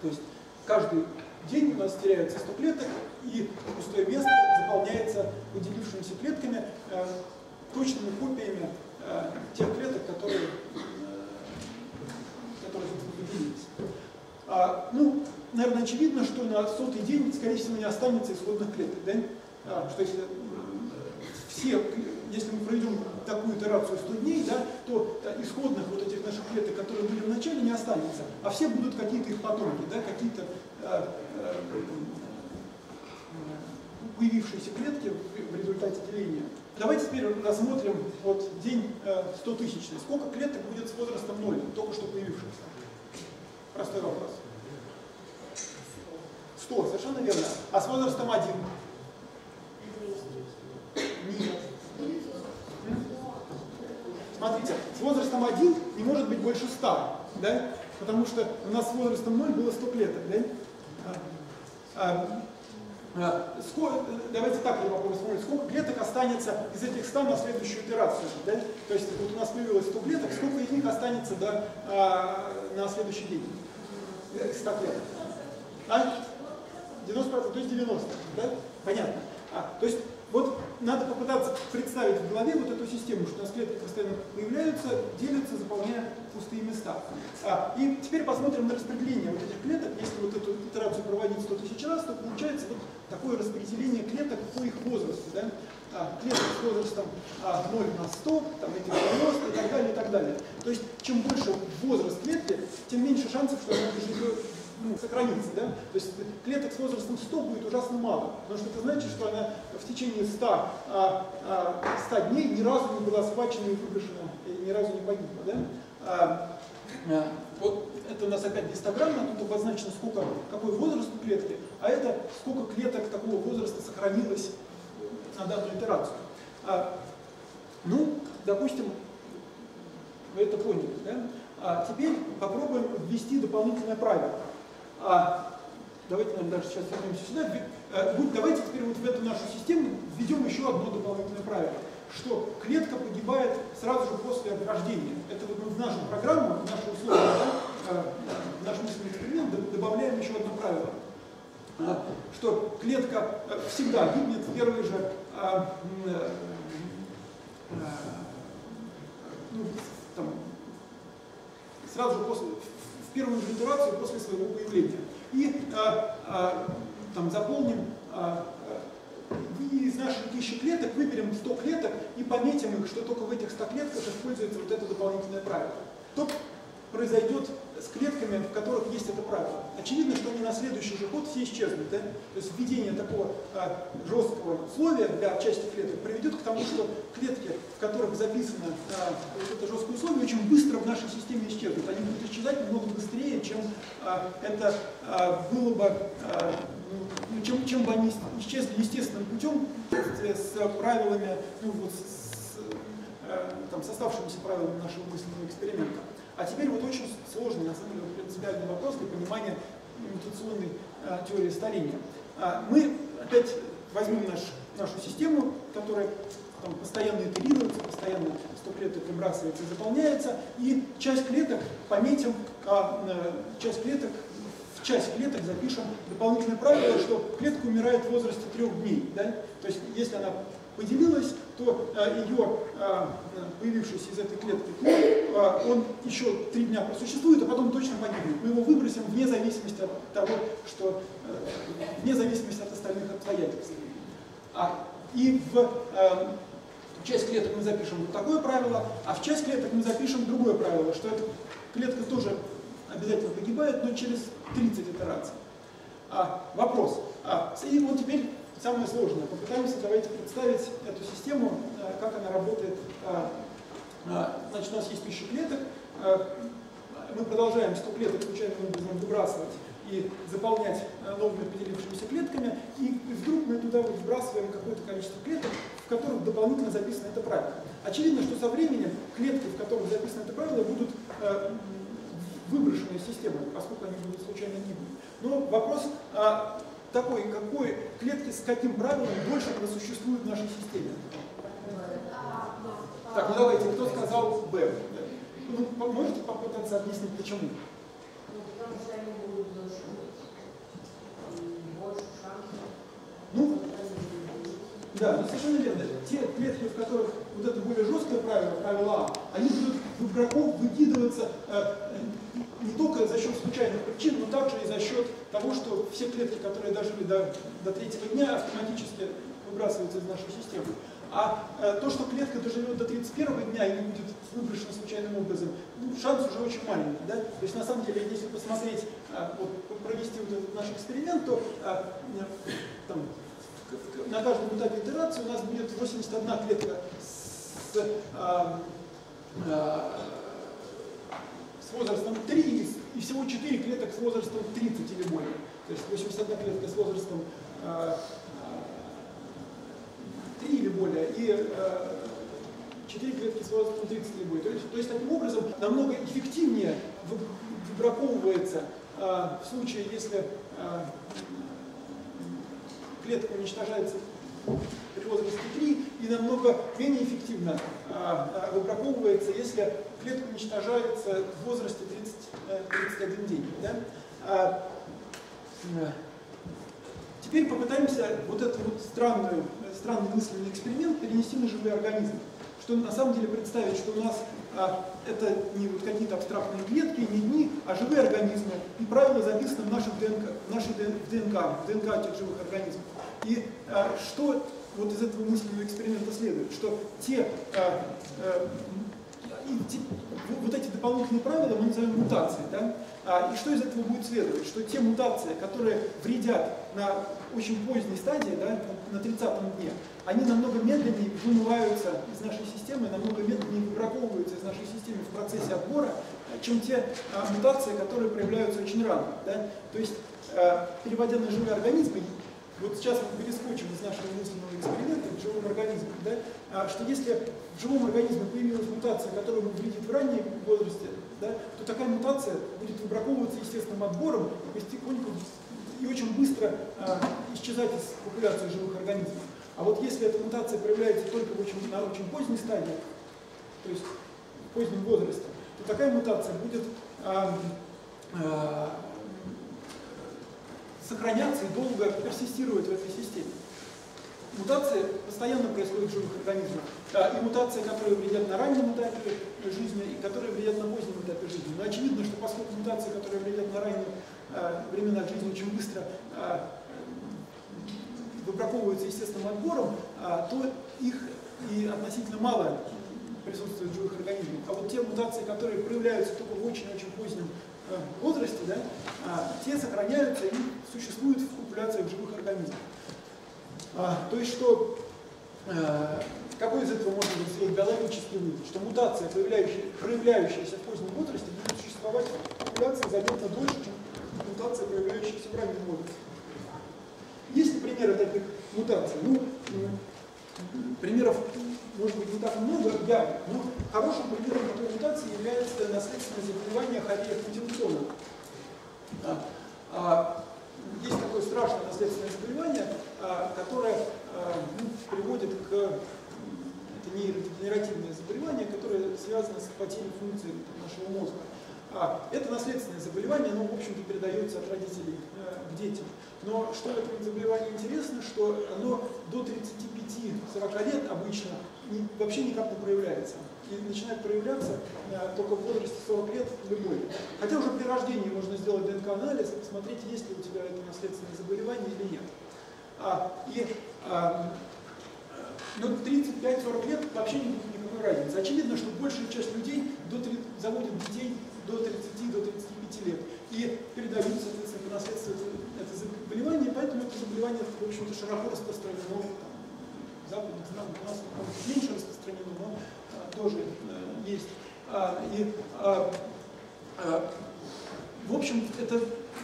То есть каждый день у нас теряются 100 клеток, и пустое место заполняется выделившимися клетками, точными копиями тех клеток, которые выделились. Ну, наверное, очевидно, что на сотый день, скорее всего, не останется исходных клеток. Да? Что если все, если мы пройдем такую итерацию 100 дней, да, то исходных вот этих наших клеток, которые были в начале, не останется, а все будут какие-то их потомки, да, какие-то появившиеся клетки в результате деления. Давайте теперь рассмотрим вот день 100-тысячный. Сколько клеток будет с возрастом 0, только что появившихся? Простой вопрос. 100, совершенно верно. А с возрастом 1? Нет. Смотрите, с возрастом 1 не может быть больше 100, да? Потому что у нас с возрастом 0 было 100 клеток, да? Давайте так попробуем смотреть, сколько клеток останется из этих 100 на следующую итерацию, да? То есть вот у нас появилось 100 клеток, сколько из них останется, да, на следующий день? 100 клеток. А? 90%, то есть 90, да? Понятно. То есть вот надо попытаться представить в голове вот эту систему, что у нас клетки постоянно появляются, делятся, заполняя пустые места. И теперь посмотрим на распределение вот этих клеток. Если вот эту итерацию проводить 100 тысяч раз, то получается вот такое распределение клеток по их возрасту. Да? Клеток с возрастом 0 на 100, там, эти 90 и так далее, и так далее. То есть чем больше возраст клетки, тем меньше шансов, что она уже, ну, сохранится, да? То есть клеток с возрастом 100 будет ужасно мало, потому что это значит, что она в течение 100 дней ни разу не была схвачена и выброшена, и ни разу не погибла, да? Вот это у нас опять гистограмма, тут обозначено, сколько, какой возраст у клетки, а это сколько клеток такого возраста сохранилось на данную итерацию. Ну, допустим, вы это поняли, да? Теперь попробуем ввести дополнительное правило. Давайте, наверное, даже сейчас вернемся сюда. Давайте теперь вот в эту нашу систему введем еще одно дополнительное правило, что клетка погибает сразу же после рождения. Это вот мы в нашу программу, в наши условия, да, в наш мысленный эксперимент добавляем еще одно правило, что клетка всегда гибнет в первые же, ну, там, сразу же после, в первую же итерацию после своего появления. И там заполним, из наших 1000 клеток выберем 100 клеток и пометим их, что только в этих 100 клетках используется вот это дополнительное правило. Что произойдет с клетками, в которых есть это правило? Очевидно, что они на следующий же год все исчезнут. Да? То есть введение такого жесткого условия для части клеток приведет к тому, что клетки, в которых записано вот это жесткое условие, очень быстро в нашей системе исчезнут. Они будут исчезать намного быстрее, чем это было бы, ну, чем бы они исчезли естественным путем с правилами, ну, вот, с оставшимися правилами нашего мысленного эксперимента. А теперь вот очень сложный, на самом деле, принципиальный вопрос для понимания имитационной теории старения. Мы опять возьмем нашу систему, которая там постоянно итерируется, постоянно 100 клеток выбрасывается и заполняется, и часть клеток пометим, в часть клеток запишем дополнительное правило, что клетка умирает в возрасте 3 дней. Да? То есть если она поделилась, то ее, появившийся из этой клетки клон, он еще 3 дня просуществует, а потом точно погибнет. Мы его выбросим вне зависимости от того, что, вне зависимости от остальных обстоятельств. И в часть клеток мы запишем вот такое правило, а в часть клеток мы запишем другое правило, что эта клетка тоже обязательно погибает, но через 30 итераций. Вопрос. И вот теперь самое сложное. Попытаемся, давайте, представить эту систему, как она работает. Значит, у нас есть 1000 клеток. Мы продолжаем 100 клеток случайным образом выбрасывать и заполнять новыми поделившимися клетками. И вдруг мы туда вот выбрасываем какое-то количество клеток, в которых дополнительно записано это правило. Очевидно, что со временем клетки, в которых записано это правило, будут выброшены из системы, поскольку они будут случайно гибнуть. Но вопрос такой, какой клетки с каким правилом больше просуществует в нашей системе? Так, ну давайте, кто сказал Б? Ну, можете попытаться объяснить, почему? Ну, Да, ну совершенно верно. Те клетки, в которых вот это более жесткое правило, правило А, они будут в игроков выкидываться не только за счет случайных причин, но также и за счет того, что все клетки, которые дожили до третьего дня, автоматически выбрасываются из нашей системы. А то, что клетка доживет до 31 дня и не будет выброшена случайным образом, ну, шанс уже очень маленький. Да? То есть на самом деле, если посмотреть, вот, провести вот этот наш эксперимент, то там, на каждом этапе итерации у нас будет 81 клетка с возрастом 3 и всего 4 клеток с возрастом 30 или более. То есть 81 клетка с возрастом 3 или более, и 4 клетки с возрастом 30 или более. То есть таким образом намного эффективнее выбраковывается в случае, если клетка уничтожается при возрасте 3, и намного менее эффективно выбраковывается, если клетка уничтожается в возрасте 31 день. Да? Теперь попытаемся вот этот вот странный мысленный эксперимент перенести на живые организмы. Что на самом деле представить, что у нас это не вот какие-то абстрактные клетки, не дни, а живые организмы. И правило записано в наших ДНК, в ДНК этих живых организмов. И что вот из этого мысленного эксперимента следует? Что вот эти дополнительные правила мы называем мутации. Да? И что из этого будет следовать? Что те мутации, которые вредят на очень поздней стадии, да, на 30-м дне, они намного медленнее вымываются из нашей системы, намного медленнее выбраковываются из нашей системы в процессе отбора, чем те мутации, которые проявляются очень рано. Да? То есть, переводя на живые организмы, вот сейчас мы перескочим из нашего мысленного эксперимента к живому организму, да? Что если в живом организме появилась мутация, которая вредит в раннем возрасте, да, то такая мутация будет выбраковываться естественным отбором и потихоньку и очень быстро исчезать из популяции живых организмов. А вот если эта мутация проявляется только на очень поздней стадии, то есть в позднем возрасте, то такая мутация будет сохраняться и долго персистировать в этой системе. Мутации постоянно происходят в живых организмах. И мутации, которые вредят на раннем этапе жизни, и которые вредят на позднем этапе жизни. Но очевидно, что поскольку мутации, которые вредят на ранних временах жизни, очень быстро выбраковываются естественным отбором, то их и относительно мало присутствует в живых организмах. А вот те мутации, которые проявляются только в очень-очень позднем возрасте, да, те сохраняются и существуют в популяциях живых организмов. То есть, что какой из этого можно быть сделать биологический вывод? Что мутация, проявляющаяся в позднем возрасте, будет существовать в популяции заметно дольше, чем мутация, проявляющаяся в раннем возрасте. Есть ли примеры таких мутаций? Ну, примеров может быть не так много, но хорошим примером такой мутации является наследственное заболевание Харье-Хутинсона. Есть такое страшное наследственное заболевание, которое приводит к нейродегенеративное заболевание, которое связано с потерей функции нашего мозга. Это наследственное заболевание, оно, в общем-то, передается от родителей к детям. Но что в этом заболевании интересно, что оно до 35-40 лет обычно вообще никак не проявляется. И начинает проявляться только в возрасте 40 лет или более. Хотя уже при рождении можно сделать ДНК-анализ и посмотреть, есть ли у тебя это наследственное заболевание или нет. Но 35-40 лет вообще не будет никакой разницы. Очевидно, что большая часть людей заводит детей до 30-35 лет и передают, соответственно, по наследству это заболевание, поэтому это заболевание, в общем-то, широко распространено. В западных странах у нас меньше распространено, но тоже есть. В общем,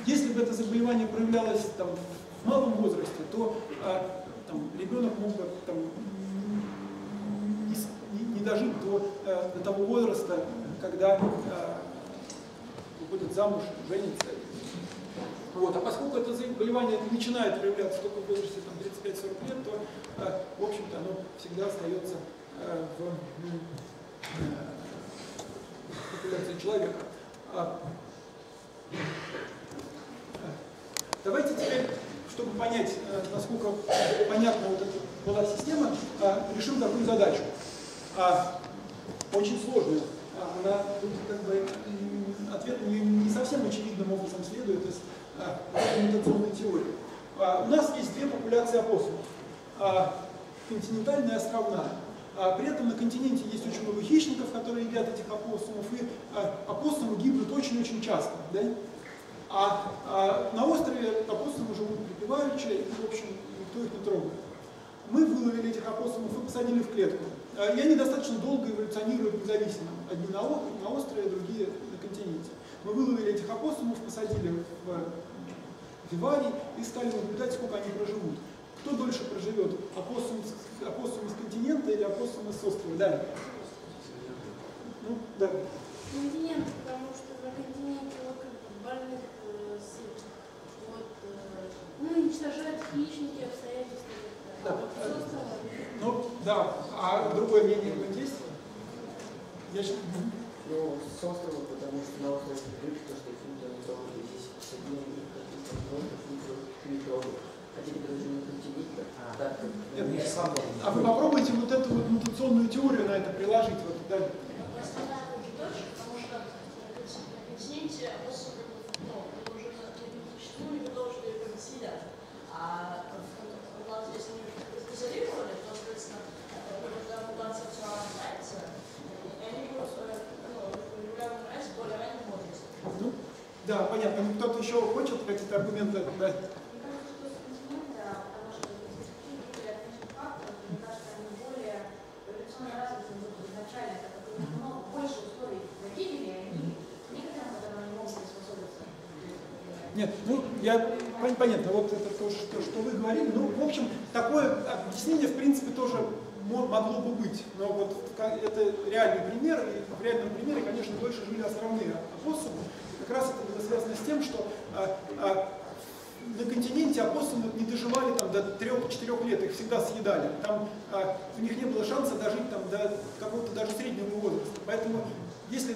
если бы это заболевание проявлялось там, в малом возрасте, то ребенок мог бы не дожить до того возраста, когда выходит замуж, женится. Вот. А поскольку это заболевание начинает проявляться только в возрасте 35-40 лет, то, в общем-то, оно всегда остается в популяции человека. Давайте теперь, чтобы понять, насколько понятна вот эта была система, решил такую задачу. Очень сложную. Она, как бы, ответ не совсем очевидным образом следует из мутационной теории. У нас есть две популяции опоссумов. Континентальная и островная. При этом на континенте есть очень много хищников, которые едят этих опоссумов, и опоссумы гибнут очень-очень часто. Да? А на острове опоссумы живут припеваючи, и, в общем, никто их не трогает. Мы выловили этих опоссумов и посадили в клетку. И они достаточно долго эволюционируют независимо. Одни на острове, другие на континенте. Мы выловили этих опоссумов, посадили в виварий и стали наблюдать, сколько они проживут. Кто дольше проживет? Опоссум из континента или опоссум из острова? Да. Ну, да. Континент, потому что на континенте больных уничтожают хищники, обстоятельства. Да. А вот острова... Ну, да. А другое мнение какое есть? Я сейчас... Ну, с острова, потому что на острове привыкли, то, что фунты не трогали. Здесь с одним фунты не трогали. А вы попробуйте вот эту вот мутационную теорию на это приложить. Вот, да. Ну, да, понятно. Кто-то еще хочет какие-то аргументы? Да. Нет, ну, я, понятно, вот это то, что вы говорили, ну, в общем, такое объяснение, в принципе, тоже могло бы быть, но вот это реальный пример, и в реальном примере, конечно, дольше жили островные опоссумы, как раз это было связано с тем, что на континенте опоссумы не доживали там, до 3-4 лет, их всегда съедали, там у них не было шанса дожить там, до какого-то даже среднего возраста, поэтому, если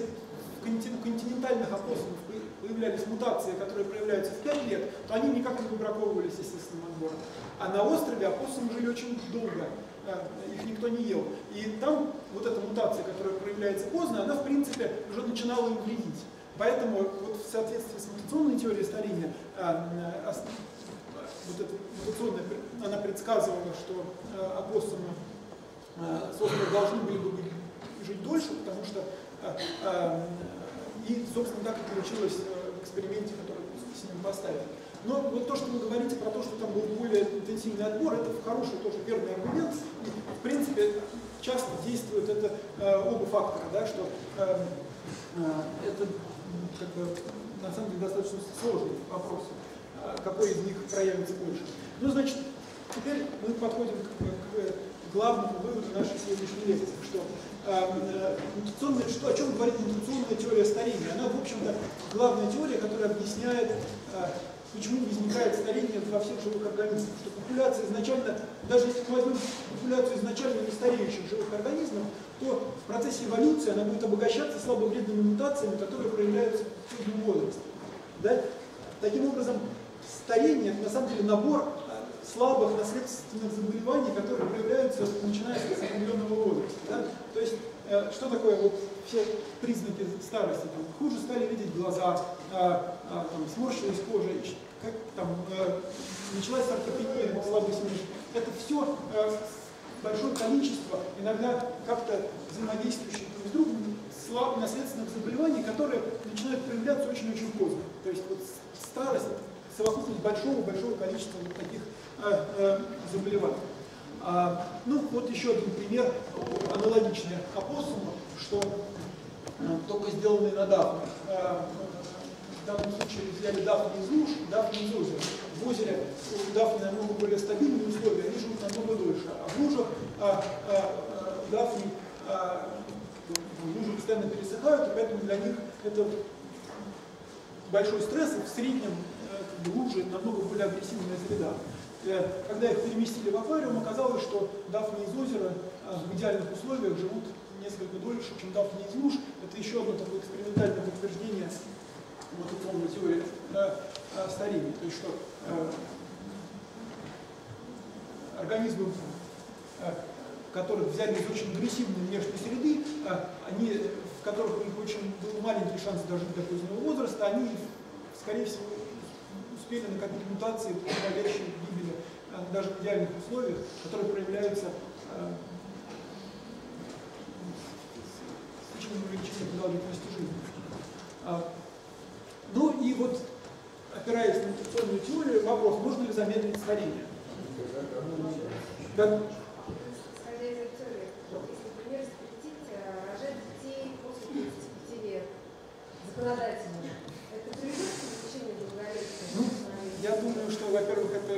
у континентальных опоссумов появлялись мутации, которые проявляются в 5 лет, то они никак не выбраковывались естественным отбором. А на острове опоссумы жили очень долго, их никто не ел. И там вот эта мутация, которая проявляется поздно, она в принципе уже начинала им вредить. Поэтому вот в соответствии с мутационной теорией старения, вот эта мутационная, она предсказывала, что опоссумы с острова должны были бы жить дольше, потому что и, собственно, так и получилось в эксперименте, который с ним поставили. Но вот то, что вы говорите про то, что там был более интенсивный отбор, это хороший тоже верный аргумент. И, в принципе, часто действуют это оба фактора, да, что это как бы, на самом деле достаточно сложный вопрос, какой из них проявится больше. Ну, значит, теперь мы подходим к главному выводу нашей сегодняшней лекции, что о чем говорит мутационная теория старения? Она, в общем-то, главная теория, которая объясняет, почему возникает старение во всех живых организмах. Что популяция изначально, даже если мы возьмем популяцию изначально не стареющих живых организмов, то в процессе эволюции она будет обогащаться слабовредными мутациями, которые проявляются в среднем возрасте. Да? Таким образом, старение это на самом деле набор слабых наследственных заболеваний, которые проявляются, начиная с определенного возраста. Да? То есть, что такое вот, все признаки старости? Там, хуже стали видеть глаза, там, сморщилась кожа, как, там, началась саркопения, слабый смех. Это все большое количество, иногда как-то взаимодействующих друг с другом, слабых наследственных заболеваний, которые начинают проявляться очень-очень поздно. То есть, вот, старость – совокупность большого-большого количества вот таких заболеваний. Ну, вот еще один пример, аналогичный опоссуму, что только сделанный на дафне. В данном случае взяли дафни из луж, дафни из озера. В озере у дафни намного более стабильные условия, они живут намного дольше. А в лужах дафни лужи постоянно пересыхают, и поэтому для них это большой стресс, и в среднем лужи намного более агрессивная среда. Когда их переместили в аквариум, оказалось, что дафни из озера в идеальных условиях живут несколько дольше, чем дафни из луж. Это еще одно такое экспериментальное подтверждение мутационной теории старения. То есть что организмы которых взяли из очень агрессивной внешней среды, они, в которых у них очень был маленький шанс дожить до позднего возраста, они, скорее всего, успели накопить мутации, приводящие к гибели даже в идеальных условиях, которые проявляются причинами увеличения продолжительности жизни. Ну и вот, опираясь на мутационную теорию, вопрос, можно ли замедлить старение? Да. Это приведет к увеличению долголетия? Ну, я думаю, что, во-первых, это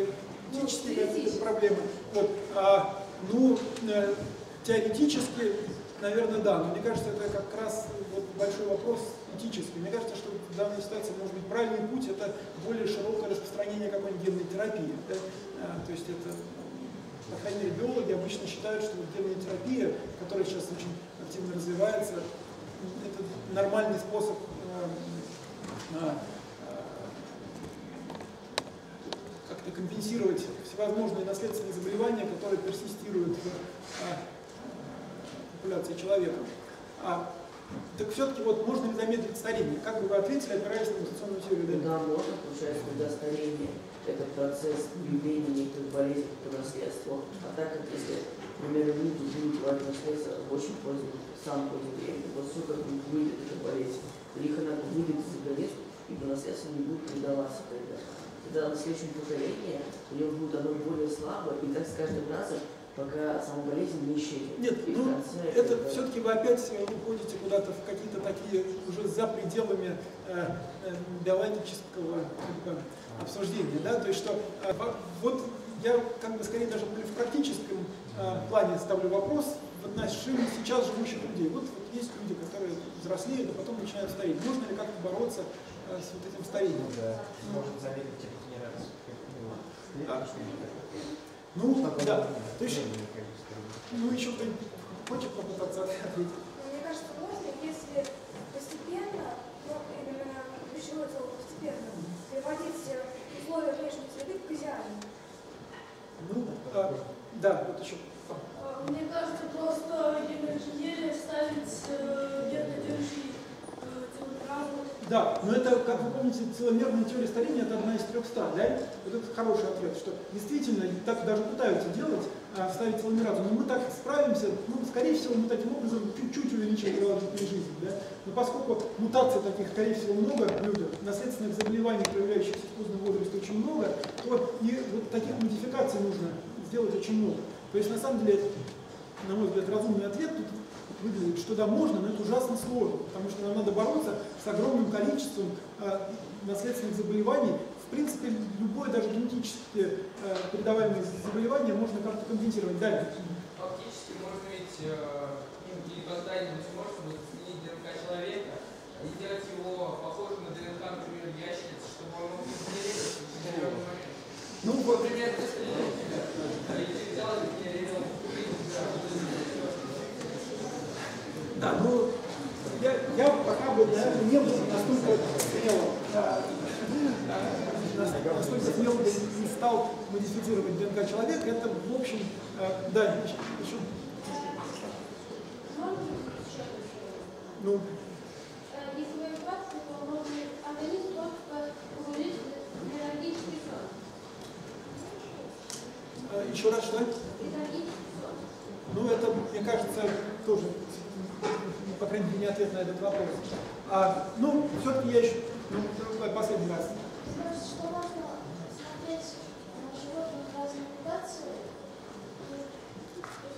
этические проблемы. Вот, теоретически, наверное, да, но мне кажется, это как раз вот, большой вопрос этический. Мне кажется, что в данной ситуации, может быть, правильный путь – это более широкое распространение какой-нибудь генной терапии. Да? То есть это, по крайней мере, биологи обычно считают, что генная терапия, которая сейчас очень активно развивается, это нормальный способ как-то компенсировать всевозможные наследственные заболевания, которые персистируют в популяции человека. Так все-таки вот можно ли замедлить старение? Как бы вы ответили, опираясь на мутационную теорию? Да, можно, получается, когда старение – это процесс появления некоторых болезней по наследству. А так как если, например, люди будут желать наследство очень поздно, сам поздно времени, вот суток выйдет эта болезнь. Или их она выйдет из-за болезни, и по наследству не будет передаваться тогда. Когда на следующем поколении у него будет оно более слабое, и так с каждым разом, пока сама болезнь не исчезнет. Нет, ну, это все-таки вы опять уходите куда-то в какие-то такие, уже за пределами биологического обсуждения, да, то есть что, вот я как бы скорее даже в практическом плане ставлю вопрос в отношении сейчас живущих людей. Вот, вот есть люди, которые взрослеют, а потом начинают стареть. Можно ли как-то бороться с вот этим старением? Да, можно замедлить регенерацию. Ну, да. Ты еще, ну, еще кто-нибудь хочет попытаться ответить? Мне кажется, можно, если постепенно, ну, именно пищевое тело постепенно, приводить условия внешней среды к идеальным. Ну, да, вот еще. Мне кажется, просто генерализировать, ставить генодержи телограмму. Да, но это, как вы помните, целомерная теория старения – это одна из 300, да? Вот это хороший ответ, что действительно, так даже пытаются делать, ставить теломеразу, но мы так справимся, ну, скорее всего, мы таким образом чуть-чуть увеличим продолжительность жизни, да? Но поскольку мутаций таких, скорее всего, много в людях, наследственных заболеваний, проявляющихся в позднем возрасте, очень много, то и вот таких модификаций нужно сделать очень много. То есть, на самом деле, на мой взгляд, разумный ответ тут выглядит, что да, можно, но это ужасно сложно, потому что нам надо бороться с огромным количеством наследственных заболеваний. В принципе, любое даже генетически передаваемое заболевание можно как-то компенсировать. Далее. Фактически можно ведь генопоздание можно изменить ДНК человека и сделать его похожим на ДНК, например, ящерицы, чтобы он мог измениться в определенный момент. Ну, вот, например, да, ну, я пока бы, наверное, не был настолько смелым, не стал модифицировать ДНК человека. Это, в общем, да, еще... Ну... Если вы инфракции, то можно организм просто увеличить энергетический сон. Еще раз, что? Ну, это, мне кажется, тоже... по крайней мере, не ответ на этот вопрос. Ну, все-таки я еще последний раз. Просто, что можно смотреть на животных разных мутаций и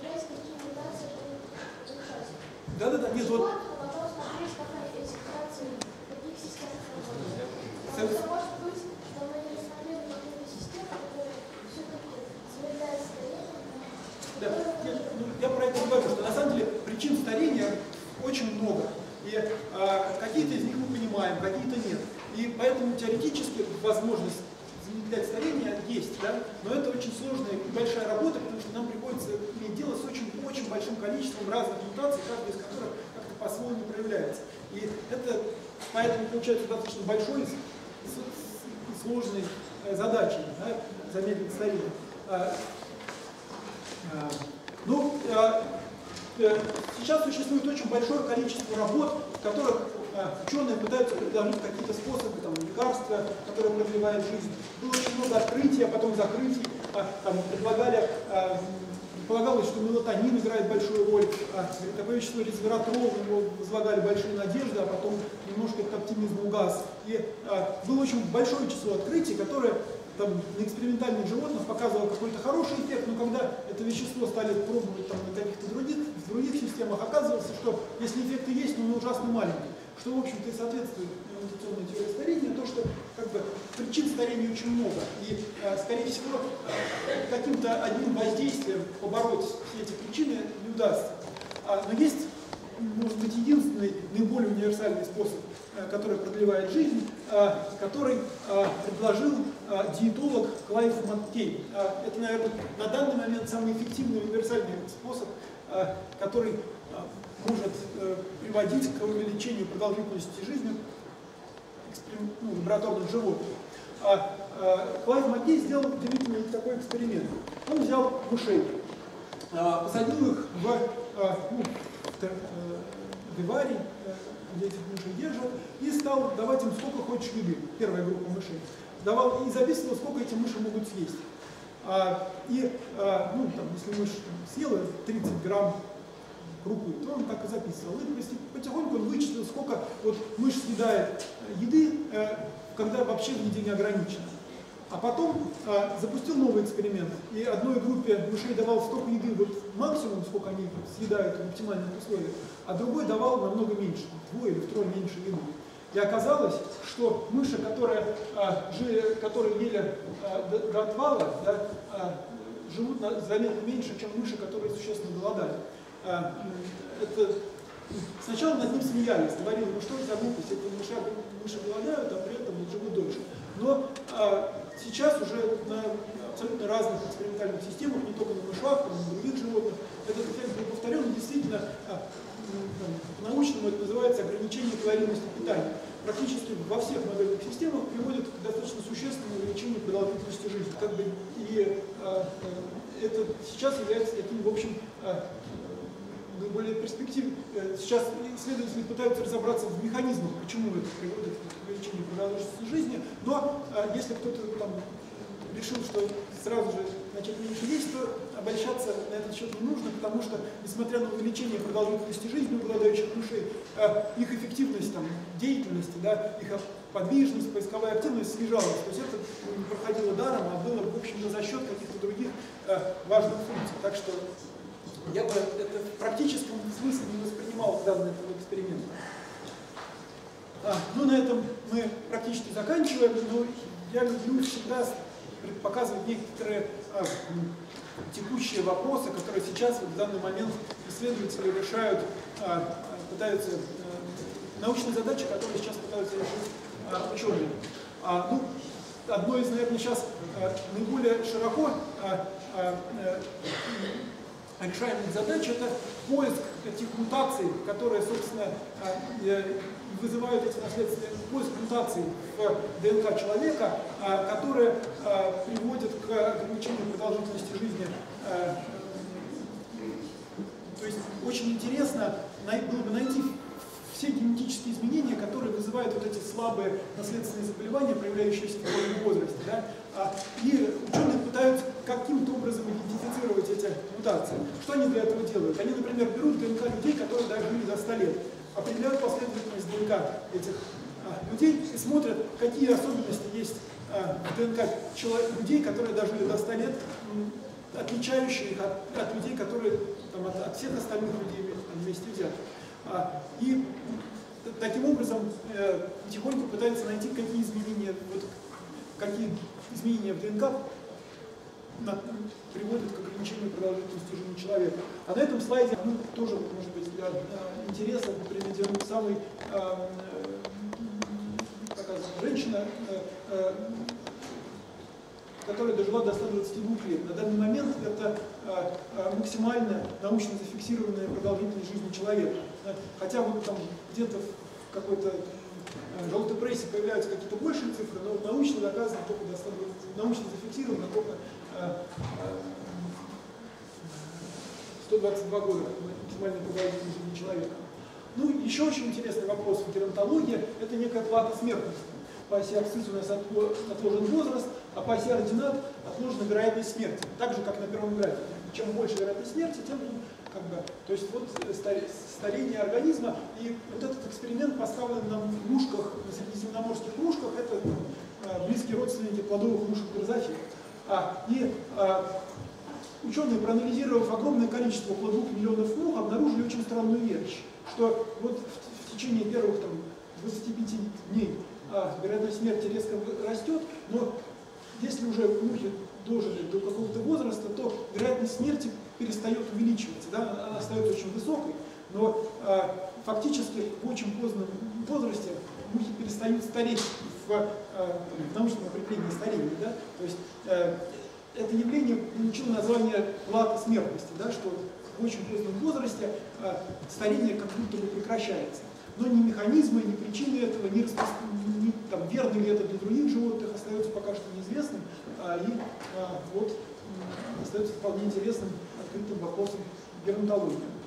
выбирать, какие мутации будут изучать. Да-да-да, нет, вот... А потом смотреть, какая эти мутации, каких систем работают. Потому что, может быть, что мы не смотрели на эту систему, которая все-таки замедляет старение. Да, я про это говорю, что на самом деле причин старения очень много, и какие-то из них мы понимаем, какие-то нет. И поэтому теоретически возможность замедлять старение есть, да? Но это очень сложная и большая работа, потому что нам приходится иметь дело с очень большим количеством разных мутаций, каждая из которых как-то по-своему проявляется. И это поэтому получается достаточно большой и сложной задачей, да, замедлить старение. Ну, сейчас существует очень большое количество работ, в которых ученые пытаются предложить какие-то способы, там, лекарства, которые продлевают жизнь. Было очень много открытий, а потом закрытий. Предполагалось, что мелатонин играет большую роль, такое вещество ресвератрол, его возлагали большие надежды, а потом немножко этот оптимизм угас. И было очень большое число открытий, которые там, на экспериментальных животных показывало какой-то хороший эффект, но когда это вещество стали пробовать там, на каких-то других системах, оказывалось, что если эффекты есть, но он ужасно маленький. Что, в общем-то, и соответствует эволюционной теории старения, то, что как бы, причин старения очень много. И, скорее всего, каким-то одним воздействием побороть все эти причины не удастся. Но есть, может быть, единственный, наиболее универсальный способ, который продлевает жизнь, который предложил диетолог Клайв Маккей. Это, наверное, на данный момент самый эффективный универсальный способ, который может приводить к увеличению продолжительности жизни лабораторных животных. Клайв Маккей сделал удивительный такой эксперимент. Он взял мышей, посадил их в виварий, где этих мышей держал, и стал давать им сколько хочешь еды, первая группа мышей. Давал и записывал, сколько эти мыши могут съесть. Если мышь съела 30 грамм крупы, то он так и записывал. И потихоньку он вычислил, сколько вот мышь съедает еды, когда вообще в еде не ограничено. А потом запустил новый эксперимент, и одной группе мышей давал столько еды, вот максимум, сколько они съедают в оптимальных условиях, а другой давал намного меньше, вдвое или втрое меньше еды. И оказалось, что мыши, которые ели до отвала, живут заметно меньше, чем мыши, которые существенно голодали. Сначала над ним смеялись, говорили, ну что это глупость, это мыши голодают, а при этом живут дольше. Но сейчас уже на абсолютно разных экспериментальных системах, не только на мышах, но и на других животных, этот эффект был повторен, действительно, по-научному это называется ограничение калорийности питания. Практически во всех модельных системах приводит к достаточно существенному увеличению продолжительности жизни. Это сейчас является таким, в общем, наиболее перспективным. Сейчас исследователи пытаются разобраться в механизмах, почему это приводит к увеличению продолжительности жизни, но если кто-то там решил, что сразу же начать меньше есть, то обольщаться на этот счет не нужно, потому что, несмотря на увеличение продолжительности жизни у голодающих мышей, их эффективность там, деятельности, их подвижность, поисковая активность снижалась. То есть это не проходило даром, а было, в общем-то, за счет каких-то других важных функций. Так что я бы это в практическом смысле не воспринимал данный эксперимент. На этом мы практически заканчиваем, но я люблю всегда показывать некоторые текущие вопросы, которые сейчас, в данный момент, исследователи решают, научные задачи, которые сейчас пытаются решить ученые. Одно из, наверное, сейчас наиболее широко решаемых задач — это поиск этих мутаций, которые, собственно, вызывают эти наследственные, поиск мутаций в ДНК человека, которые приводят к ограничению продолжительности жизни. То есть очень интересно было бы найти все генетические изменения, которые вызывают вот эти слабые наследственные заболевания, проявляющиеся в позднем возрасте. И ученые пытаются каким-то образом идентифицировать эти мутации. Что они для этого делают? Они, например, берут ДНК людей, которые дожили до 100 лет, определяют последовательность ДНК этих людей и смотрят, какие особенности есть в ДНК людей, которые дожили до 100 лет, отличающие их от людей, которые там, от всех остальных людей вместе взяты. И таким образом потихоньку пытаются найти, какие изменения в ДНК приводят к ограничению продолжительности жизни человека. А на этом слайде тоже, может быть, для интереса приведен самый женщина, которая дожила до 122 лет. На данный момент это максимально научно зафиксированная продолжительность жизни человека. Хотя вот там где-то в какой-то желтой прессе появляются какие-то большие цифры, но научно доказано только до 120, научно зафиксировано только 122 года, как максимальная продолжительность жизни человека. Ну, еще очень интересный вопрос в геронтологии – это некая плата смертности. По оси абсцисса у нас отложен возраст, а по оси ординат отложена вероятность смерти. Так же, как на первом графике. Чем больше вероятность смерти, тем как бы... То есть вот старение организма. И вот этот эксперимент поставлен нам в мушках, на средиземноморских мушках. Это близкие родственники плодовых мушек грозофил. Ученые, проанализировав огромное количество около 2 миллионов мух, обнаружили очень странную вещь, что вот в течение первых там, 25 дней вероятность смерти резко растет, но если уже мухи дожили до какого-то возраста, то вероятность смерти перестает увеличиваться, да? Она остается очень высокой, но фактически в очень позднем возрасте мухи перестают стареть в научном определении старения. Да? То есть, это явление получило название плата смертности, да, что в очень позднем возрасте старение как будто бы прекращается. Но ни механизмы, ни причины этого, ни там, верно ли это для других животных, остается пока что неизвестным. Остается вполне интересным открытым вопросом геронтологии.